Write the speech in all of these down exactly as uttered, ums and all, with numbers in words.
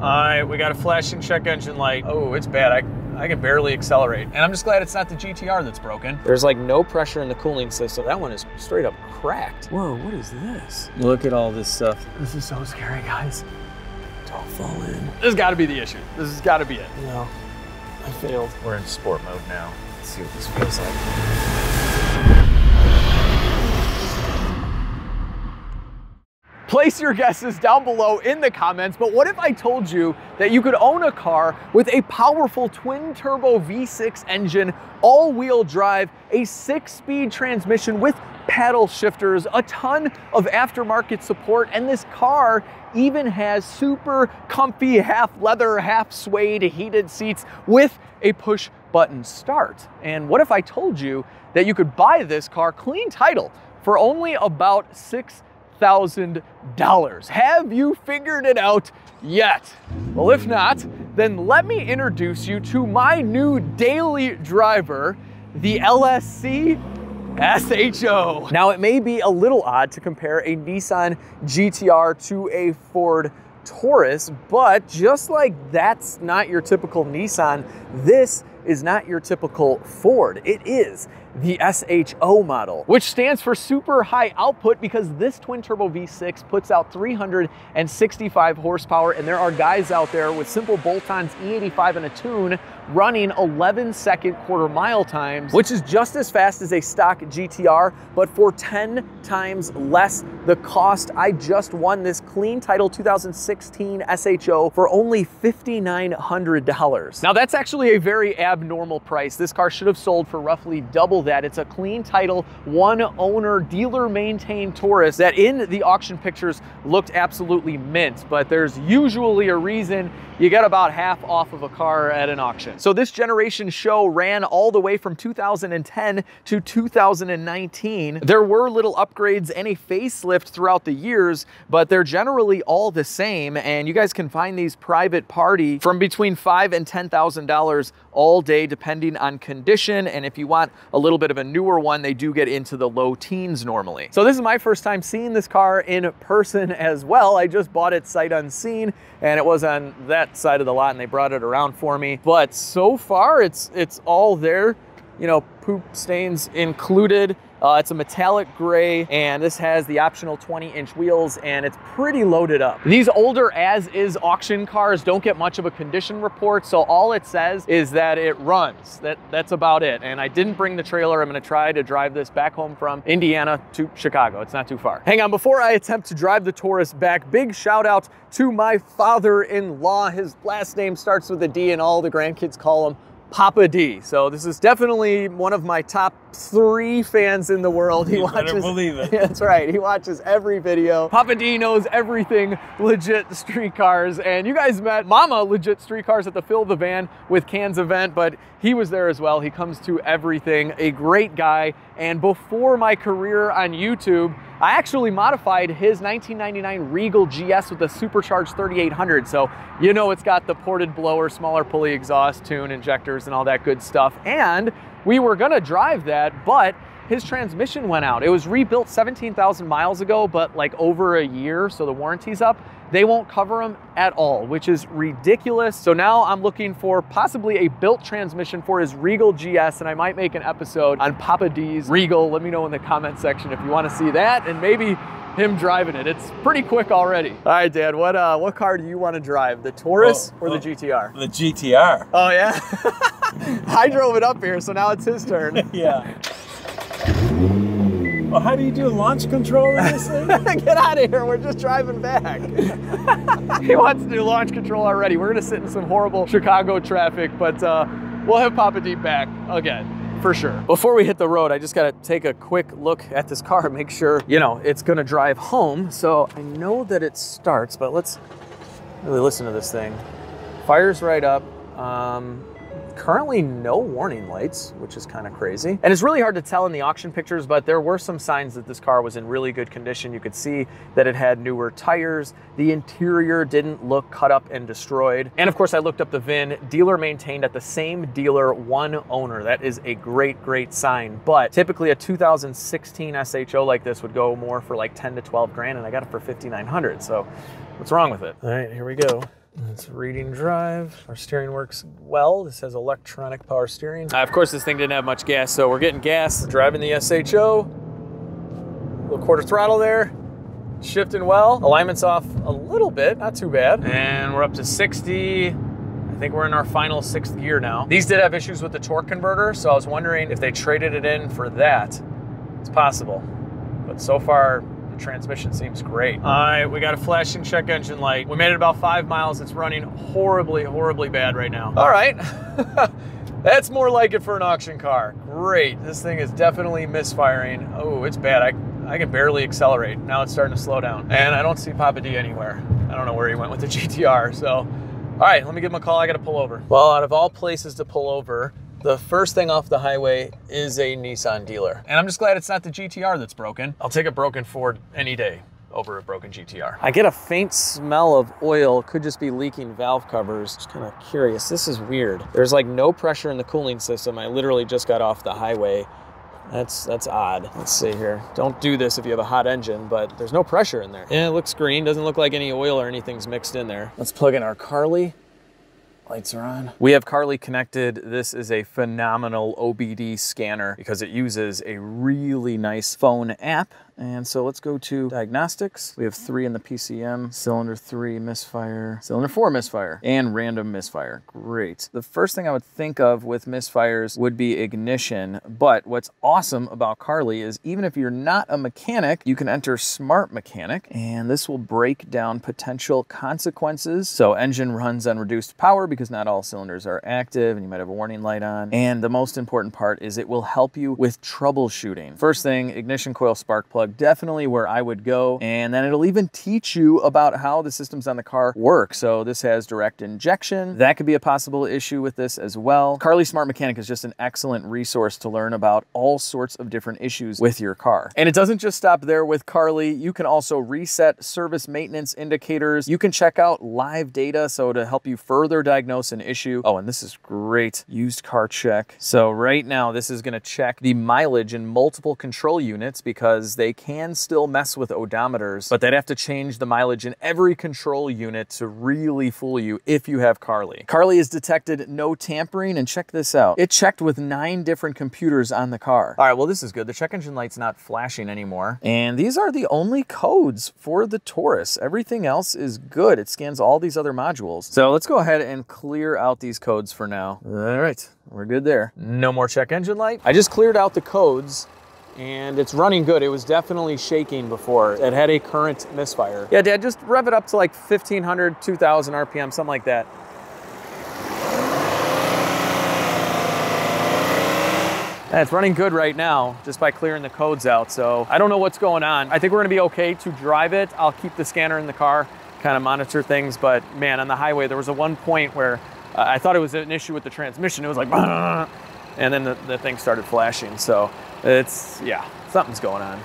Alright, we got a flashing check engine light. Oh, it's bad. I, I can barely accelerate. And I'm just glad it's not the G T R that's broken. There's like no pressure in the cooling system. That one is straight up cracked. Whoa, what is this? Look at all this stuff. This is so scary, guys. Don't fall in. This has got to be the issue. This has got to be it. No, I failed. We're in sport mode now. Let's see what this feels like. Place your guesses down below in the comments, but what if I told you that you could own a car with a powerful twin-turbo V six engine, all-wheel drive, a six-speed transmission with paddle shifters, a ton of aftermarket support, and this car even has super comfy half-leather, half-suede heated seats with a push-button start. And what if I told you that you could buy this car clean title for only about six thousand dollars. Have you figured it out yet? Well, if not, then let me introduce you to my new daily driver, the L S C S H O. Now, it may be a little odd to compare a Nissan G T R to a Ford Taurus, but just like that's not your typical Nissan, this is not your typical Ford. It is the S H O model, which stands for super high output, because this twin turbo V six puts out three hundred sixty-five horsepower, and there are guys out there with simple bolt-ons E eighty-five and a tune running eleven second quarter mile times, which is just as fast as a stock G T R, but for ten times less the cost. I just won this clean title two thousand sixteen S H O for only five thousand nine hundred dollars. Now, that's actually a very abnormal price. This car should have sold for roughly double that. It's a clean title, one owner, dealer maintained Taurus that in the auction pictures looked absolutely mint, but there's usually a reason you get about half off of a car at an auction. So this generation show ran all the way from two thousand ten to two thousand nineteen. There were little upgrades and a facelift throughout the years, but they're generally all the same. And you guys can find these private party from between five and ten thousand dollars all day, depending on condition. And if you want a little bit of a newer one, they do get into the low teens normally. So this is my first time seeing this car in person as well. I just bought it sight unseen, and it was on that side of the lot, and they brought it around for me. But so far, it's it's all there, you know, poop stains included. Uh, it's a metallic gray, and this has the optional twenty inch wheels, and it's pretty loaded up. These older as-is auction cars don't get much of a condition report, so all it says is that it runs. That, that's about it. And I didn't bring the trailer. I'm gonna try to drive this back home from Indiana to Chicago. It's not too far. Hang on, before I attempt to drive the Taurus back, big shout out to my father-in-law. His last name starts with a D, and all the grandkids call him Papa D. So this is definitely one of my top three fans in the world. He watches, I don't believe it. That's right. He watches every video. Papa D knows everything Legit Street Cars. And you guys met Mama Legit Street Cars at the Fill the Van with Cans event, but he was there as well. He comes to everything. A great guy. And before my career on YouTube, I actually modified his nineteen ninety-nine Regal G S with a supercharged thirty-eight hundred. So, you know, it's got the ported blower, smaller pulley exhaust, tune, injectors, and all that good stuff. And we were gonna drive that, but his transmission went out. It was rebuilt seventeen thousand miles ago, but like over a year, so the warranty's up. They won't cover them at all, which is ridiculous. So now I'm looking for possibly a built transmission for his Regal G S, and I might make an episode on Papa D's Regal. Let me know in the comment section if you want to see that, and maybe him driving it. It's pretty quick already. All right, Dad, what uh, what car do you want to drive? The Taurus well, or well, the G T R? The G T R. Oh, yeah? I drove it up here, so now it's his turn. Yeah. Well, how do you do launch control in this thing? Get out of here, we're just driving back. He wants to do launch control already. We're gonna sit in some horrible Chicago traffic, but uh, we'll have Papa D back again. For sure. Before we hit the road, I just gotta take a quick look at this car, make sure, you know, it's gonna drive home. So I know that it starts, but let's really listen to this thing. Fires right up. Um, currently no warning lights, which is kind of crazy. And it's really hard to tell in the auction pictures, but there were some signs that this car was in really good condition. You could see that it had newer tires. The interior didn't look cut up and destroyed. And of course, I looked up the V I N. Dealer maintained at the same dealer, one owner. That is a great, great sign. But typically a two thousand sixteen S H O like this would go more for like ten to twelve grand, and I got it for fifty-nine hundred. So what's wrong with it? All right, here we go. It's reading drive. Our steering works well. This has electronic power steering. Uh, of course, this thing didn't have much gas, so we're getting gas. We're driving the S H O. Little quarter throttle there. Shifting well. Alignment's off a little bit, not too bad. And we're up to sixty. I think we're in our final sixth gear now. These did have issues with the torque converter, so I was wondering if they traded it in for that. It's possible, but so far, transmission seems great. All right, we got a flashing check engine light. We made it about five miles. It's running horribly, horribly bad right now. All right, that's more like it for an auction car. Great, this thing is definitely misfiring. Oh, it's bad. I, I can barely accelerate. Now it's starting to slow down. And I don't see Papa D anywhere. I don't know where he went with the G T R, so. All right, let me give him a call. I gotta pull over. Well, out of all places to pull over, the first thing off the highway is a Nissan dealer. And I'm just glad it's not the G T R that's broken. I'll take a broken Ford any day over a broken G T R. I get a faint smell of oil. It could just be leaking valve covers. Just kind of curious. This is weird. There's like no pressure in the cooling system. I literally just got off the highway. That's that's odd. Let's see here. Don't do this if you have a hot engine, but there's no pressure in there. Yeah, it looks green. Doesn't look like any oil or anything's mixed in there. Let's plug in our Carly. Lights are on. We have Carly connected. This is a phenomenal O B D scanner because it uses a really nice phone app. And so let's go to diagnostics. We have three in the P C M, cylinder three misfire, cylinder four misfire, and random misfire. Great. The first thing I would think of with misfires would be ignition. But what's awesome about Carly is even if you're not a mechanic, you can enter Smart Mechanic, and this will break down potential consequences. So engine runs on reduced power because not all cylinders are active and you might have a warning light on. And the most important part is it will help you with troubleshooting. First thing, ignition coil spark plug. Definitely where I would go. And then it'll even teach you about how the systems on the car work. So this has direct injection. That could be a possible issue with this as well. Carly Smart Mechanic is just an excellent resource to learn about all sorts of different issues with your car. And it doesn't just stop there with Carly. You can also reset service maintenance indicators. You can check out live data. So to help you further diagnose an issue. Oh, and this is great. Used car check. So right now, this is going to check the mileage in multiple control units because they They can still mess with odometers, but they'd have to change the mileage in every control unit to really fool you if you have Carly. Carly has detected no tampering, and check this out. It checked with nine different computers on the car. All right, well, this is good. The check engine light's not flashing anymore. And these are the only codes for the Taurus. Everything else is good. It scans all these other modules. So let's go ahead and clear out these codes for now. All right, we're good there. No more check engine light. I just cleared out the codes. And it's running good. It was definitely shaking before. It had a current misfire. Yeah, Dad, just rev it up to like fifteen hundred, two thousand R P M, something like that. And it's running good right now, just by clearing the codes out. So I don't know what's going on. I think we're gonna be okay to drive it. I'll keep the scanner in the car, kind of monitor things. But man, on the highway, there was a one point where uh, I thought it was an issue with the transmission. It was like, and then the, the thing started flashing. So it's, yeah, something's going on.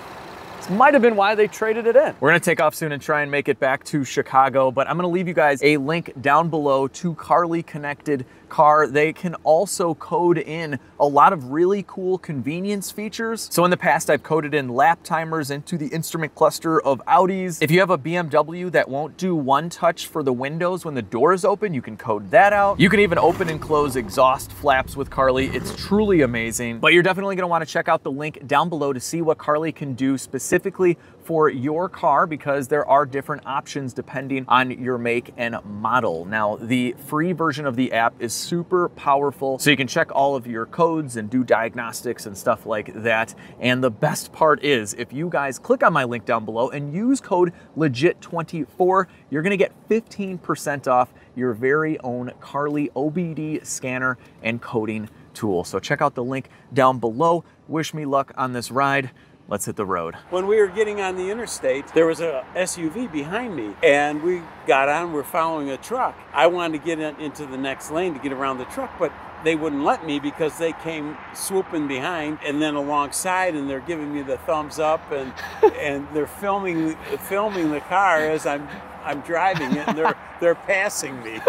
This might have been why they traded it in. We're gonna take off soon and try and make it back to Chicago, but I'm gonna leave you guys a link down below to Carly Connected Car. They can also code in a lot of really cool convenience features. So in the past, I've coded in lap timers into the instrument cluster of Audis. If you have a B M W that won't do one touch for the windows when the door is open, you can code that out. You can even open and close exhaust flaps with Carly. It's truly amazing, but you're definitely gonna wanna check out the link down below to see what Carly can do specifically for your car, because there are different options depending on your make and model. Now, the free version of the app is super powerful, so you can check all of your codes and do diagnostics and stuff like that. And the best part is, if you guys click on my link down below and use code legit twenty-four, you're gonna get fifteen percent off your very own Carly O B D scanner and coding tool. So check out the link down below. Wish me luck on this ride. Let's hit the road. When we were getting on the interstate, there was a S U V behind me, and we got on, we're following a truck. I wanted to get in, into the next lane to get around the truck, but they wouldn't let me because they came swooping behind and then alongside, and they're giving me the thumbs up, and and they're filming filming the car as I'm I'm driving it and they're, they're passing me.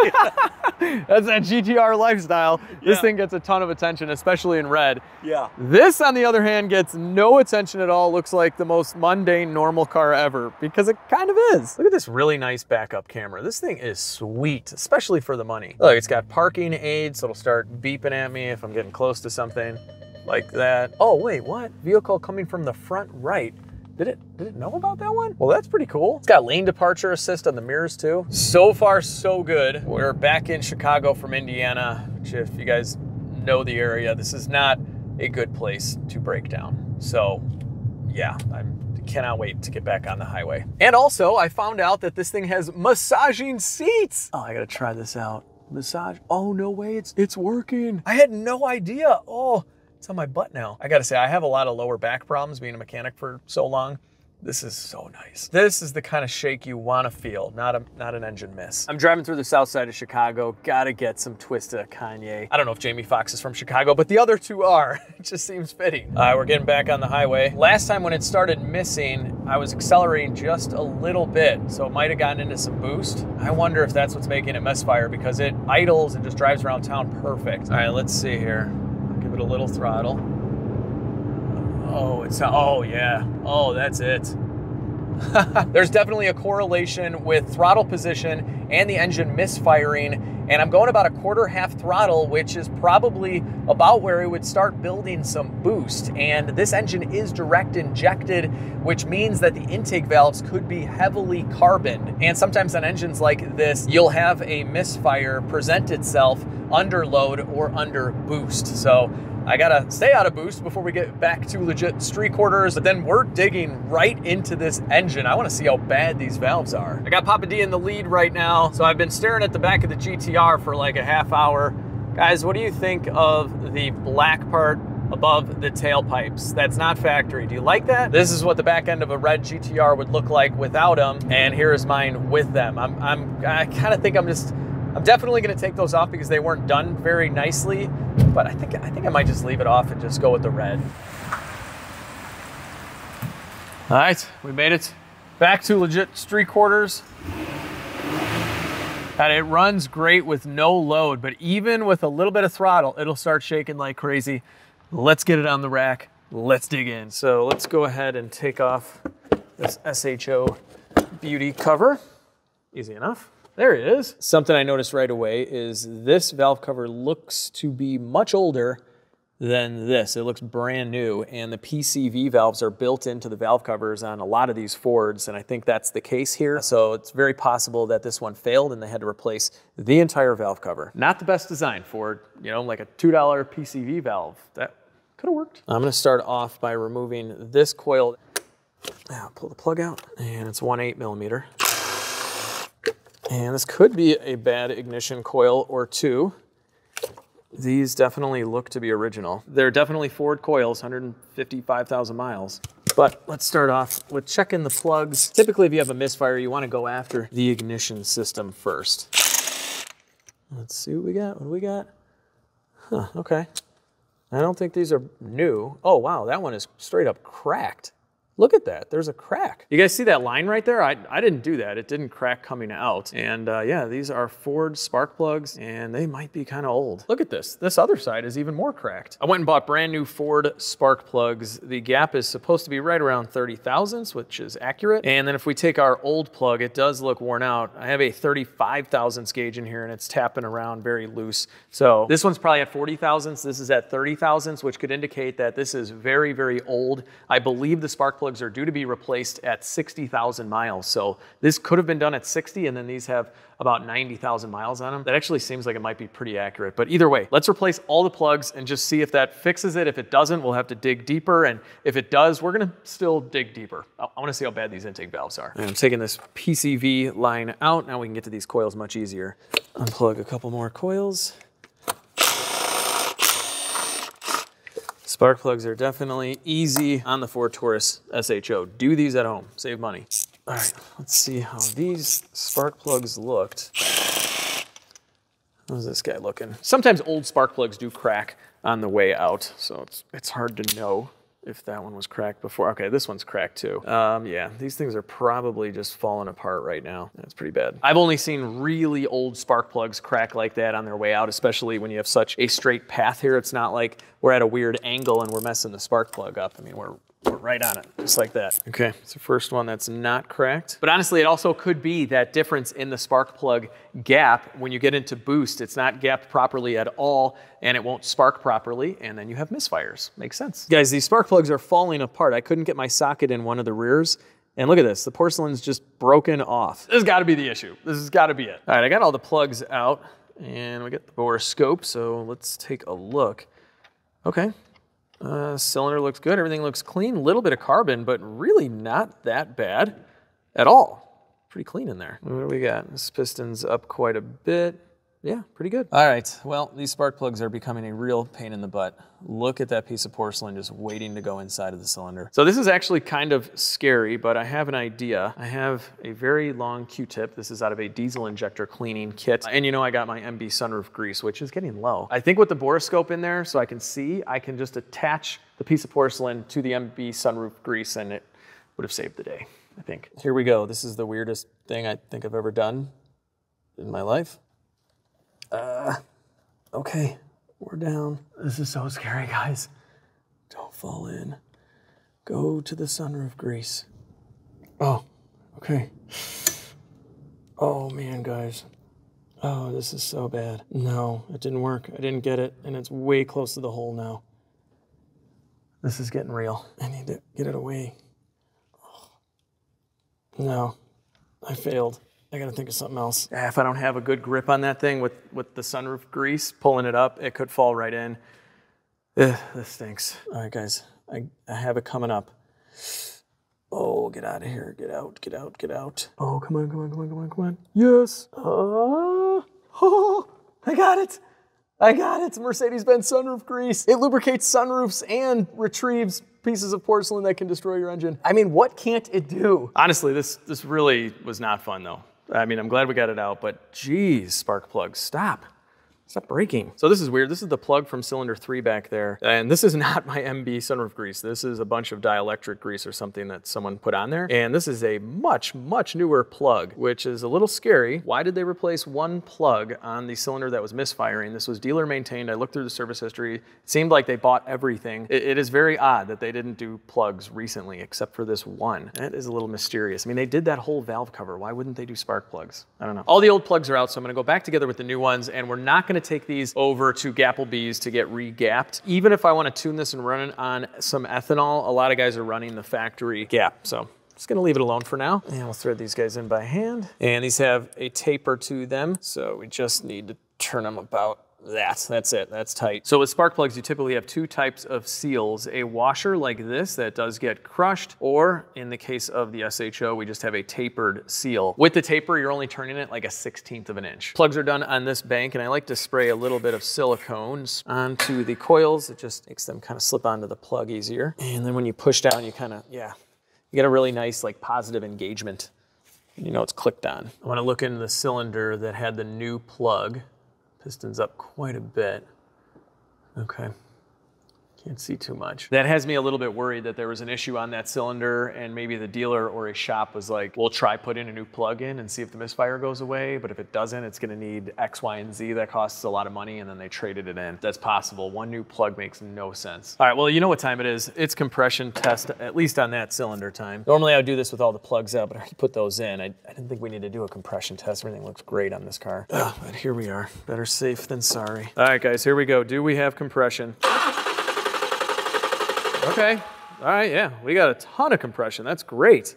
That's that G T R lifestyle. Yeah. This thing gets a ton of attention, especially in red. Yeah. This, on the other hand, gets no attention at all. Looks like the most mundane, normal car ever, because it kind of is. Look at this really nice backup camera. This thing is sweet, especially for the money. Look, it's got parking aids, so it'll start beeping at me if I'm getting close to something like that. Oh, wait, what? Vehicle coming from the front right. Did it, did it know about that one? Well, that's pretty cool. It's got lane departure assist on the mirrors too. So far, so good. We're back in Chicago from Indiana, which if you guys know the area, this is not a good place to break down. So yeah, I cannot wait to get back on the highway. And also, I found out that this thing has massaging seats. Oh, I gotta try this out. Massage, oh no way, it's, it's working. I had no idea, oh. It's on my butt now. I gotta say, I have a lot of lower back problems being a mechanic for so long. This is so nice. This is the kind of shake you wanna feel, not a not an engine miss. I'm driving through the south side of Chicago, gotta get some Twista Kanye. I don't know if Jamie Foxx is from Chicago, but the other two are. It just seems fitting. All right, we're getting back on the highway. Last time when it started missing, I was accelerating just a little bit, so it might have gotten into some boost. I wonder if that's what's making it mess fire, because it idles and just drives around town perfect. All right, let's see here. It a little throttle. Oh, it's, oh yeah. Oh, that's it. There's definitely a correlation with throttle position and the engine misfiring. And I'm going about a quarter half throttle, which is probably about where it would start building some boost. And this engine is direct injected, which means that the intake valves could be heavily carboned. And sometimes on engines like this, you'll have a misfire present itself under load or under boost. So I gotta stay out of boost before we get back to legit street quarters, but then we're digging right into this engine. I wanna see how bad these valves are. I got Papa D in the lead right now. So I've been staring at the back of the G T R for like a half hour. Guys, what do you think of the black part above the tailpipes? That's not factory. Do you like that? This is what the back end of a red G T R would look like without them. And here is mine with them. I'm, I'm, I kinda think I'm just, I'm definitely gonna take those off because they weren't done very nicely, but I think I think I might just leave it off and just go with the red. All right, we made it back to legit street quarters. And it runs great with no load, but even with a little bit of throttle, it'll start shaking like crazy. Let's get it on the rack, let's dig in. So let's go ahead and take off this S H O beauty cover, easy enough. There it is. Something I noticed right away is this valve cover looks to be much older than this. It looks brand new, and the P C V valves are built into the valve covers on a lot of these Fords, and I think that's the case here. So it's very possible that this one failed and they had to replace the entire valve cover. Not the best design for, you know, like a two dollar P C V valve. That could have worked. I'm gonna start off by removing this coil. Now pull the plug out, and it's one eight millimeter. And this could be a bad ignition coil or two. These definitely look to be original. They're definitely Ford coils, one hundred fifty-five thousand miles. But let's start off with checking the plugs. Typically, if you have a misfire, you want to go after the ignition system first. Let's see what we got, what do we got? Huh, okay. I don't think these are new. Oh, wow, that one is straight up cracked. Look at that, there's a crack. You guys see that line right there? I, I didn't do that, it didn't crack coming out. And uh, yeah, these are Ford spark plugs and they might be kind of old. Look at this, this other side is even more cracked. I went and bought brand new Ford spark plugs. The gap is supposed to be right around thirty thousandths, which is accurate. And then if we take our old plug, it does look worn out. I have a thirty-five thousandths gauge in here and it's tapping around very loose. So this one's probably at forty thousandths, this is at thirty thousandths, which could indicate that this is very, very old. I believe the spark plugs plugs are due to be replaced at sixty thousand miles. So this could have been done at sixty, and then these have about ninety thousand miles on them. That actually seems like it might be pretty accurate, but either way, let's replace all the plugs and just see if that fixes it. If it doesn't, we'll have to dig deeper. And if it does, we're gonna still dig deeper. I, I wanna see how bad these intake valves are. And I'm taking this P C V line out. Now we can get to these coils much easier. Unplug a couple more coils. Spark plugs are definitely easy on the Ford Taurus S H O. Do these at home, save money. All right, let's see how these spark plugs looked. How's this guy looking? Sometimes old spark plugs do crack on the way out, so it's, it's hard to know. if that one was cracked before. Okay, this one's cracked too. Um, yeah, these things are probably just falling apart right now. That's pretty bad. I've only seen really old spark plugs crack like that on their way out, especially when you have such a straight path here. It's not like we're at a weird angle and we're messing the spark plug up. I mean, we're We're right on it, just like that. Okay, it's the first one that's not cracked. But honestly, it also could be that difference in the spark plug gap. When you get into boost, it's not gapped properly at all, and it won't spark properly, and then you have misfires. Makes sense. Guys, these spark plugs are falling apart. I couldn't get my socket in one of the rears, and look at this, the porcelain's just broken off. This has gotta be the issue. This has gotta be it. All right, I got all the plugs out, and we got the borescope, so let's take a look. Okay. Uh, cylinder looks good, everything looks clean, little bit of carbon, but really not that bad at all. Pretty clean in there. What do we got? This piston's up quite a bit. Yeah, pretty good. All right, well, these spark plugs are becoming a real pain in the butt. Look at that piece of porcelain just waiting to go inside of the cylinder. So this is actually kind of scary, but I have an idea. I have a very long Q-tip. This is out of a diesel injector cleaning kit. And you know I got my M B sunroof grease, which is getting low. I think with the borescope in there, so I can see, I can just attach the piece of porcelain to the M B sunroof grease, and it would have saved the day, I think. Here we go. This is the weirdest thing I think I've ever done in my life. Uh, okay, we're down. This is so scary, guys. Don't fall in. Go to the sunroof grease. Oh, okay. Oh man, guys. Oh, this is so bad. No, it didn't work. I didn't get it, and it's way close to the hole now. This is getting real. I need to get it away. No, I failed. I gotta think of something else. If I don't have a good grip on that thing with, with the sunroof grease, pulling it up, it could fall right in. Ugh, this stinks. All right, guys, I, I have it coming up. Oh, get out of here, get out, get out, get out. Oh, come on, come on, come on, come on, come on. Yes, uh, oh, I got it. I got it, Mercedes-Benz sunroof grease. It lubricates sunroofs and retrieves pieces of porcelain that can destroy your engine. I mean, what can't it do? Honestly, this, this really was not fun though. I mean, I'm glad we got it out, but geez, spark plugs, stop. Stop breaking. So this is weird. This is the plug from cylinder three back there. And this is not my M B sunroof grease. This is a bunch of dielectric grease or something that someone put on there. And this is a much, much newer plug, which is a little scary. Why did they replace one plug on the cylinder that was misfiring? This was dealer maintained. I looked through the service history. It seemed like they bought everything. It, it is very odd that they didn't do plugs recently, except for this one. That is a little mysterious. I mean, they did that whole valve cover. Why wouldn't they do spark plugs? I don't know. All the old plugs are out, so I'm gonna go back together with the new ones, and we're not gonna to take these over to Gapplebee's to get re-gapped. Even if I want to tune this and run it on some ethanol, a lot of guys are running the factory gap. So just gonna leave it alone for now. And we'll thread these guys in by hand. And these have a taper to them. So we just need to turn them about. That's, that's it, that's tight. So with spark plugs, you typically have two types of seals. A washer like this that does get crushed, or in the case of the S H O, we just have a tapered seal. With the taper, you're only turning it like a sixteenth of an inch. Plugs are done on this bank, and I like to spray a little bit of silicone onto the coils. It just makes them kind of slip onto the plug easier. And then when you push down, you kind of, yeah, you get a really nice like positive engagement. You know it's clicked on. I wanna look in the cylinder that had the new plug. Piston's up quite a bit. Okay, can't see too much. That has me a little bit worried that there was an issue on that cylinder, and maybe the dealer or a shop was like, we'll try put in a new plug in and see if the misfire goes away, but if it doesn't, it's gonna need X, Y, and Z. That costs a lot of money, and then they traded it in. That's possible. One new plug makes no sense. All right, well, you know what time it is. It's compression test, at least on that cylinder time. Normally I would do this with all the plugs out, but I already put those in. I, I didn't think we need to do a compression test. Everything looks great on this car. Ugh, but here we are. Better safe than sorry. All right, guys, here we go. Do we have compression? Okay, all right, yeah, we got a ton of compression, that's great.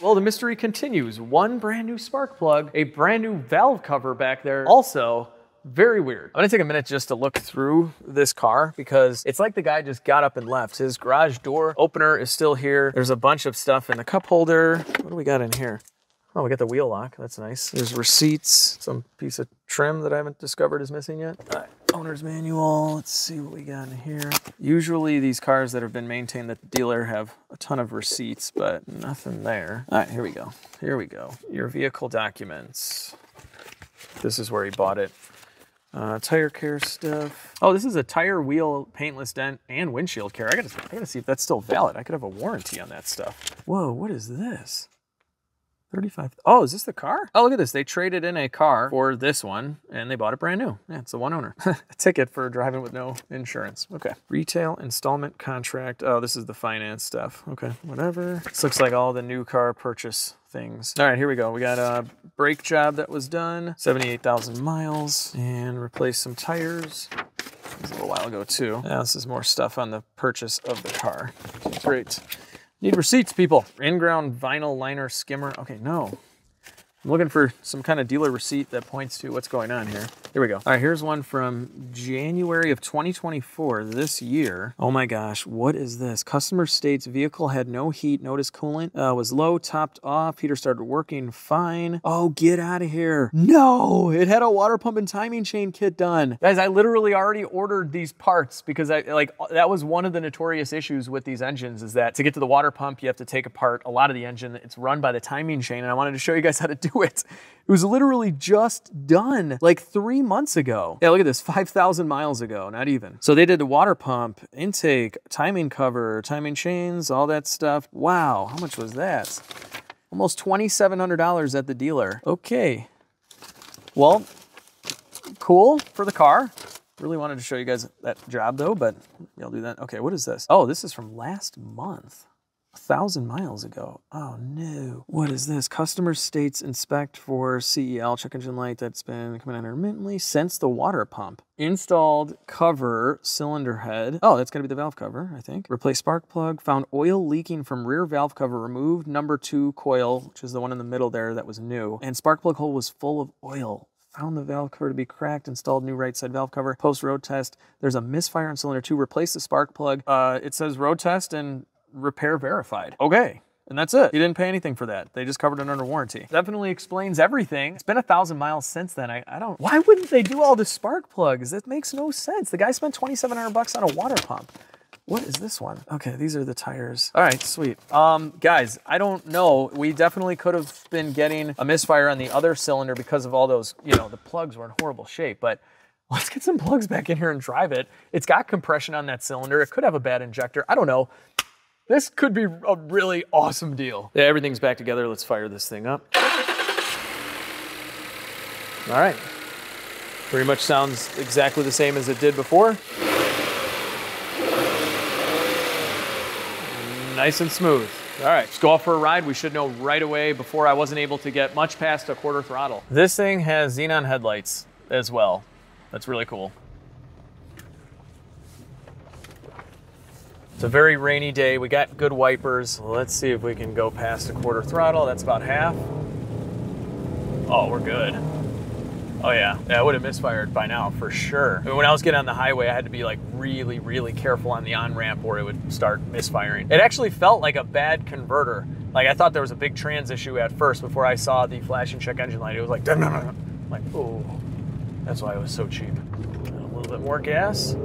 Well, the mystery continues. One brand new spark plug, a brand new valve cover back there. Also, very weird. I'm gonna take a minute just to look through this car, because it's like the guy just got up and left. His garage door opener is still here. There's a bunch of stuff in the cup holder. What do we got in here? Oh, we got the wheel lock, that's nice. There's receipts, some piece of trim that I haven't discovered is missing yet. All right. Owner's manual, let's see what we got in here. Usually these cars that have been maintained at the dealer have a ton of receipts, but nothing there. All right, here we go, here we go. Your vehicle documents. This is where he bought it. Uh, tire care stuff. Oh, this is a tire, wheel, paintless dent, and windshield care. I gotta, I gotta see if that's still valid. I could have a warranty on that stuff. Whoa, what is this? thirty-five. Oh, is this the car? Oh, look at this. They traded in a car for this one and they bought it brand new. Yeah, it's the one owner. A ticket for driving with no insurance. Okay. Retail installment contract. Oh, this is the finance stuff. Okay, whatever. This looks like all the new car purchase things. All right, here we go. We got a brake job that was done, seventy-eight thousand miles, and replaced some tires. That was a little while ago too. Now this is more stuff on the purchase of the car. Great. Need receipts, people. In-ground vinyl liner skimmer. Okay, no. I'm looking for some kind of dealer receipt that points to what's going on here. Here we go. All right, here's one from January of twenty twenty-four, this year. Oh my gosh, what is this? Customer states vehicle had no heat, notice coolant, uh, was low, topped off, heater started working fine. Oh, get out of here. No, it had a water pump and timing chain kit done. Guys, I literally already ordered these parts because I like that was one of the notorious issues with these engines is that to get to the water pump, you have to take apart a lot of the engine. It's run by the timing chain, and I wanted to show you guys how to do it. It was literally just done like three months ago. Yeah, look at this, five thousand miles ago, not even. So they did the water pump, intake, timing cover, timing chains, all that stuff. Wow, how much was that? Almost twenty-seven hundred dollars at the dealer. Okay, well, cool for the car. Really wanted to show you guys that job though, but I'll do that. Okay, what is this? Oh, this is from last month. Thousand miles ago. Oh no. What is this? Customer states inspect for C E L check engine light that's been coming on intermittently since the water pump. Installed cover cylinder head. Oh, that's gonna be the valve cover, I think. Replace spark plug. Found oil leaking from rear valve cover. Removed number two coil, which is the one in the middle there that was new. And spark plug hole was full of oil. Found the valve cover to be cracked, installed new right side valve cover. Post road test. There's a misfire on cylinder two. Replace the spark plug. Uh, it says road test and repair verified. Okay, and that's it. You didn't pay anything for that. They just covered it under warranty. Definitely explains everything. It's been a thousand miles since then. I, I don't, why wouldn't they do all the spark plugs? That makes no sense. The guy spent twenty-seven hundred bucks on a water pump. What is this one? Okay, these are the tires. All right, sweet. Um, guys, I don't know. We definitely could have been getting a misfire on the other cylinder because of all those, you know, the plugs were in horrible shape, but let's get some plugs back in here and drive it. It's got compression on that cylinder. It could have a bad injector. I don't know. This could be a really awesome deal. Yeah, everything's back together. Let's fire this thing up. All right. Pretty much sounds exactly the same as it did before. Nice and smooth. All right, let's go off for a ride. We should know right away. Before, I wasn't able to get much past a quarter throttle. This thing has xenon headlights as well. That's really cool. It's a very rainy day. We got good wipers. Let's see if we can go past a quarter throttle. That's about half. Oh, we're good. Oh yeah, yeah, I would have misfired by now for sure. I mean, when I was getting on the highway, I had to be like really, really careful on the on-ramp or it would start misfiring. It actually felt like a bad converter. Like I thought there was a big trans issue at first before I saw the flashing check engine light. It was like, I'm like, oh, that's why it was so cheap. A little bit more gas.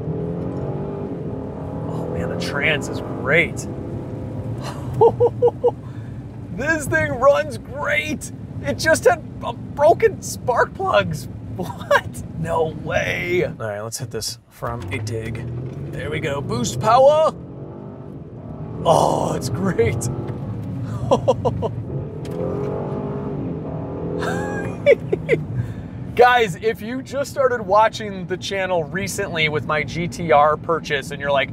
Man, the trans is great. This thing runs great. It just had broken spark plugs. What? No way. All right, let's hit this from a dig. There we go. Boost power. Oh, it's great. Guys, if you just started watching the channel recently with my G T R purchase and you're like,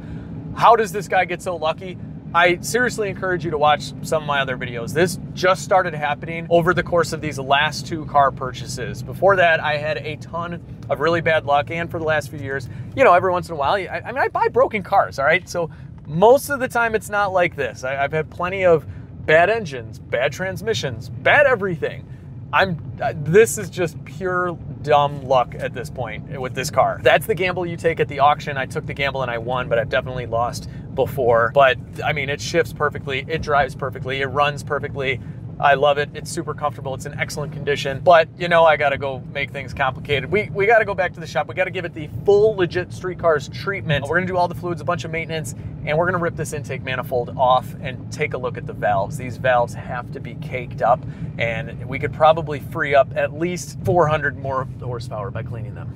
how does this guy get so lucky? I seriously encourage you to watch some of my other videos. This just started happening over the course of these last two car purchases. Before that, I had a ton of really bad luck, and for the last few years, you know, every once in a while, I, I mean, I buy broken cars, all right? So most of the time, it's not like this. I, I've had plenty of bad engines, bad transmissions, bad everything. I'm, uh, this is just pure dumb luck at this point with this car. That's the gamble you take at the auction. I took the gamble and I won, but I've definitely lost before. But I mean, it shifts perfectly. It drives perfectly. It runs perfectly. I love it. It's super comfortable. It's in excellent condition, but you know, I got to go make things complicated. We, we got to go back to the shop. We got to give it the full legit street cars treatment. We're going to do all the fluids, a bunch of maintenance, and we're going to rip this intake manifold off and take a look at the valves. These valves have to be caked up, and we could probably free up at least four hundred more horsepower by cleaning them.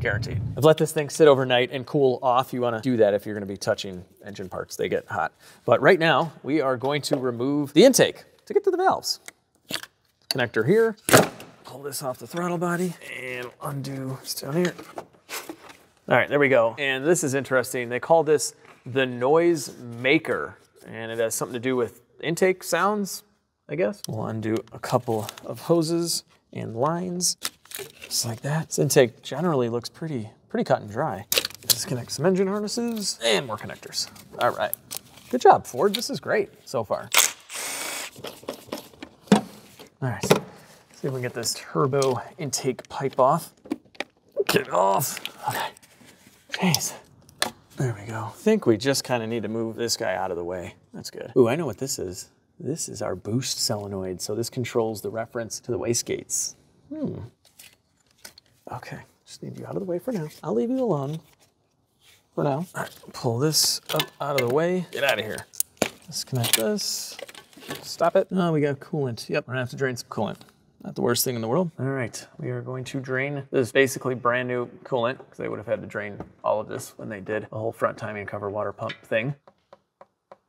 guaranteed. I've let this thing sit overnight and cool off. You wanna do that if you're gonna be touching engine parts, they get hot. But right now, we are going to remove the intake to get to the valves. Connector here, pull this off the throttle body and undo this down here. All right, there we go. And this is interesting. They call this the noise maker, and it has something to do with intake sounds, I guess. We'll undo a couple of hoses and lines, just like that. This intake generally looks pretty, pretty cut and dry. Disconnect some engine harnesses and more connectors. All right, good job, Ford. This is great so far. All right, see if we can get this turbo intake pipe off. Get off. Okay, jeez. There we go. I think we just kind of need to move this guy out of the way. That's good. Ooh, I know what this is. This is our boost solenoid. So this controls the reference to the wastegates. Hmm. Okay, just need you out of the way for now. I'll leave you alone for now. All right, pull this up out of the way. Get out of here. Disconnect this. Stop it. Oh, we got coolant. Yep, we're gonna have to drain some coolant. Not the worst thing in the world. All right, we are going to drain this basically brand new coolant because they would have had to drain all of this when they did the whole front timing cover water pump thing.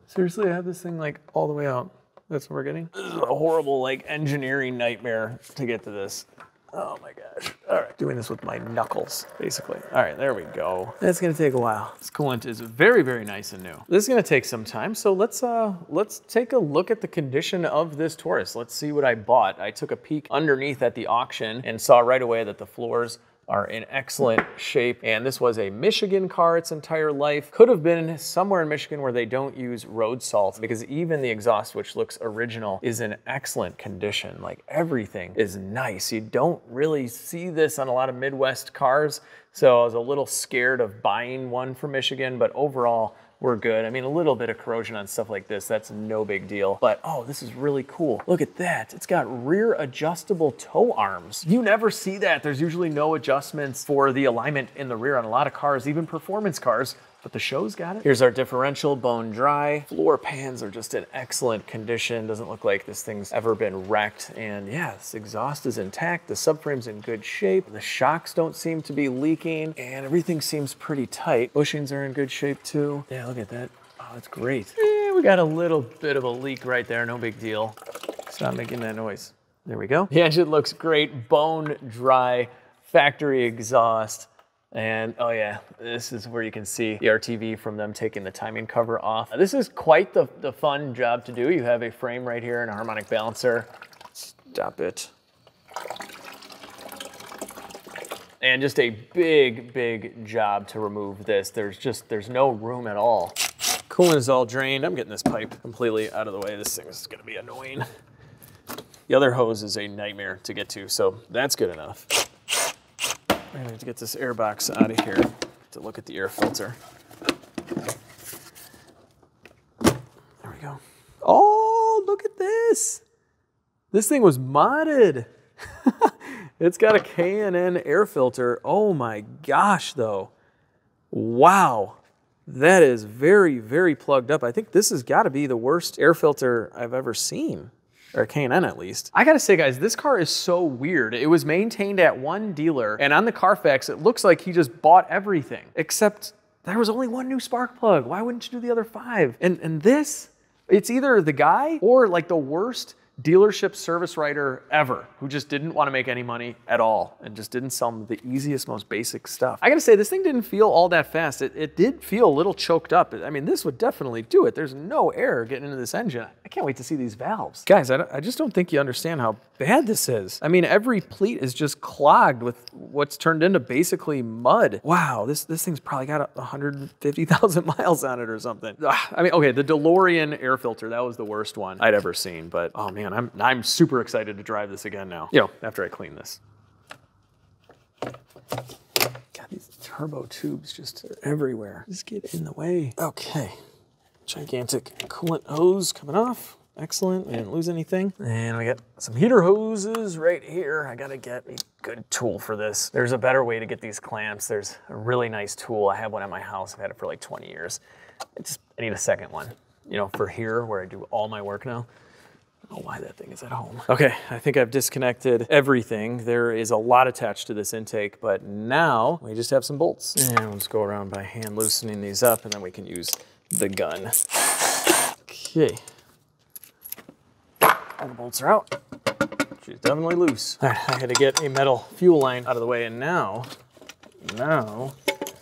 Seriously, I have this thing like all the way out. That's what we're getting? This is a horrible like engineering nightmare to get to this. Oh my gosh. All right, doing this with my knuckles, basically. All right, there we go. That's gonna take a while. This coolant is very, very nice and new. This is gonna take some time, so let's uh, let's take a look at the condition of this Taurus. Let's see what I bought. I took a peek underneath at the auction and saw right away that the floors are in excellent shape. And this was a Michigan car its entire life. Could have been somewhere in Michigan where they don't use road salt, because even the exhaust, which looks original, is in excellent condition. Like everything is nice. You don't really see this on a lot of Midwest cars. So I was a little scared of buying one from Michigan, but overall, we're good. I mean, a little bit of corrosion on stuff like this, that's no big deal. But oh, this is really cool. Look at that. It's got rear adjustable tow arms. You never see that. There's usually no adjustments for the alignment in the rear on a lot of cars, even performance cars, but the show's got it. Here's our differential, bone dry. Floor pans are just in excellent condition. Doesn't look like this thing's ever been wrecked. And yeah, this exhaust is intact. The subframe's in good shape. The shocks don't seem to be leaking and everything seems pretty tight. Bushings are in good shape too. Yeah, look at that. Oh, that's great. Yeah, we got a little bit of a leak right there. No big deal. Stop making that noise. There we go. The engine looks great. Bone dry, factory exhaust. And oh yeah, this is where you can see the R T V from them taking the timing cover off. Now, this is quite the, the fun job to do. You have a frame right here and a harmonic balancer. Stop it. And just a big, big job to remove this. There's just, there's no room at all. Coolant is all drained. I'm getting this pipe completely out of the way. This thing is gonna be annoying. The other hose is a nightmare to get to, so that's good enough. I need to get this air box out of here to look at the air filter. There we go. Oh, look at this. This thing was modded. It's got a K and N air filter. Oh my gosh, though. Wow. That is very, very plugged up. I think this has got to be the worst air filter I've ever seen. Or K and N at least. I gotta say, guys, this car is so weird. It was maintained at one dealer, and on the Carfax, it looks like he just bought everything, except there was only one new spark plug. Why wouldn't you do the other five? And, and this, it's either the guy or like the worst dealership service writer ever, who just didn't wanna make any money at all and just didn't sell them the easiest, most basic stuff. I gotta say, this thing didn't feel all that fast. It, it did feel a little choked up. I mean, this would definitely do it. There's no air getting into this engine. I can't wait to see these valves. Guys, I, don't, I just don't think you understand how bad this is. I mean, every pleat is just clogged with what's turned into basically mud. Wow, this, this thing's probably got one hundred fifty thousand miles on it or something. Ugh, I mean, okay, the DeLorean air filter, that was the worst one I'd ever seen, but oh man, I'm, I'm super excited to drive this again now, you know, after I clean this. God, these turbo tubes just are everywhere. Just get in the way. Okay, gigantic coolant hose coming off. Excellent, we didn't lose anything. And we got some heater hoses right here. I gotta get a good tool for this. There's a better way to get these clamps. There's a really nice tool. I have one at my house. I've had it for like twenty years. I just, I need a second one, you know, for here where I do all my work now. I don't know why that thing is at home. Okay, I think I've disconnected everything. There is a lot attached to this intake, but now we just have some bolts. And we'll just go around by hand loosening these up, and then we can use the gun. Okay. All the bolts are out. She's definitely loose. All right, I had to get a metal fuel line out of the way, and now, now, it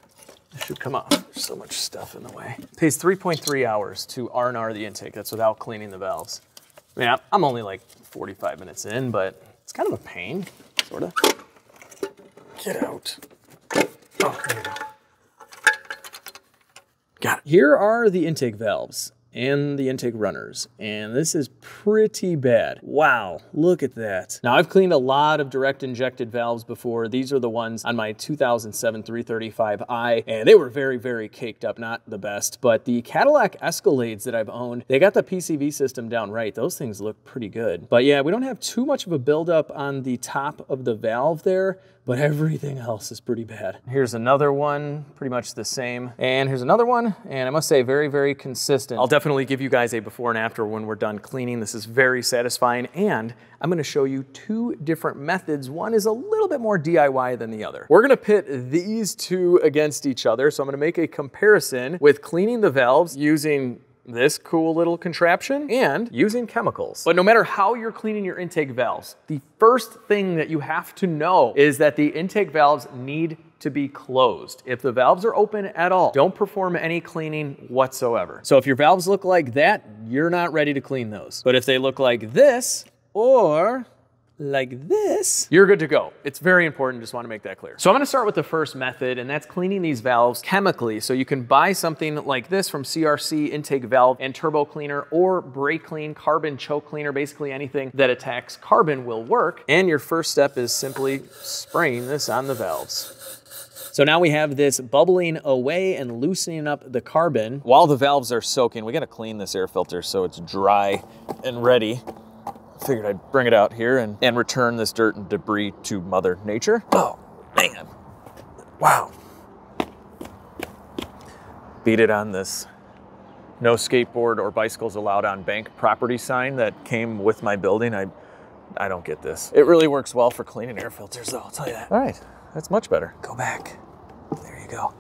should come off. There's so much stuff in the way. It pays three point three hours to R and R the intake. That's without cleaning the valves. I mean, I'm only like forty-five minutes in, but it's kind of a pain, sort of. Get out. Oh, there we go. Got it. Here are the intake valves and the intake runners, and this is pretty bad. Wow, look at that. Now, I've cleaned a lot of direct injected valves before. These are the ones on my two thousand seven three thirty-five i, and they were very, very caked up, not the best, but the Cadillac Escalades that I've owned, they got the P C V system down right. Those things look pretty good. But yeah, we don't have too much of a buildup on the top of the valve there, but everything else is pretty bad. Here's another one, pretty much the same. And here's another one, and I must say, very, very consistent. I'll definitely give you guys a before and after when we're done cleaning. This is very satisfying, and I'm gonna show you two different methods. One is a little bit more D I Y than the other. We're gonna pit these two against each other, so I'm gonna make a comparison with cleaning the valves using this cool little contraption and using chemicals. But no matter how you're cleaning your intake valves, the first thing that you have to know is that the intake valves need to be closed. If the valves are open at all, don't perform any cleaning whatsoever. So if your valves look like that, you're not ready to clean those. But if they look like this or like this, you're good to go. It's very important, just want to make that clear. So I'm gonna start with the first method, and that's cleaning these valves chemically. So you can buy something like this from C R C, intake valve and turbo cleaner, or brake clean, carbon choke cleaner, basically anything that attacks carbon will work. And your first step is simply spraying this on the valves. So now we have this bubbling away and loosening up the carbon. While the valves are soaking, we gotta clean this air filter so it's dry and ready. Figured I'd bring it out here and, and return this dirt and debris to Mother Nature. Oh, man. Wow. Beat it on this no skateboard or bicycles allowed on bank property sign that came with my building. I, I don't get this. It really works well for cleaning air filters though, I'll tell you that. All right, that's much better. Go back. There you go.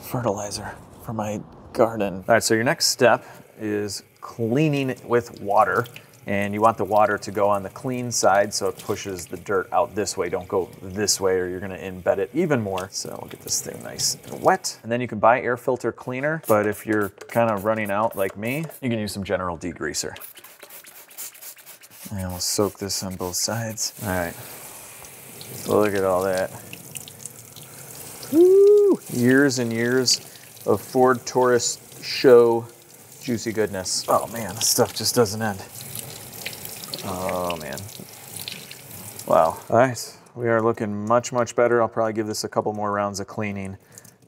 Fertilizer for my garden. All right, so your next step is cleaning with water. And you want the water to go on the clean side so it pushes the dirt out this way. Don't go this way or you're gonna embed it even more. So we'll get this thing nice and wet. And then you can buy air filter cleaner, but if you're kind of running out like me, you can use some general degreaser. And we'll soak this on both sides. All right, look at all that. Woo! Years and years of Ford Taurus S H O juicy goodness. Oh man, this stuff just doesn't end. Oh man, wow. All right, we are looking much, much better. I'll probably give this a couple more rounds of cleaning,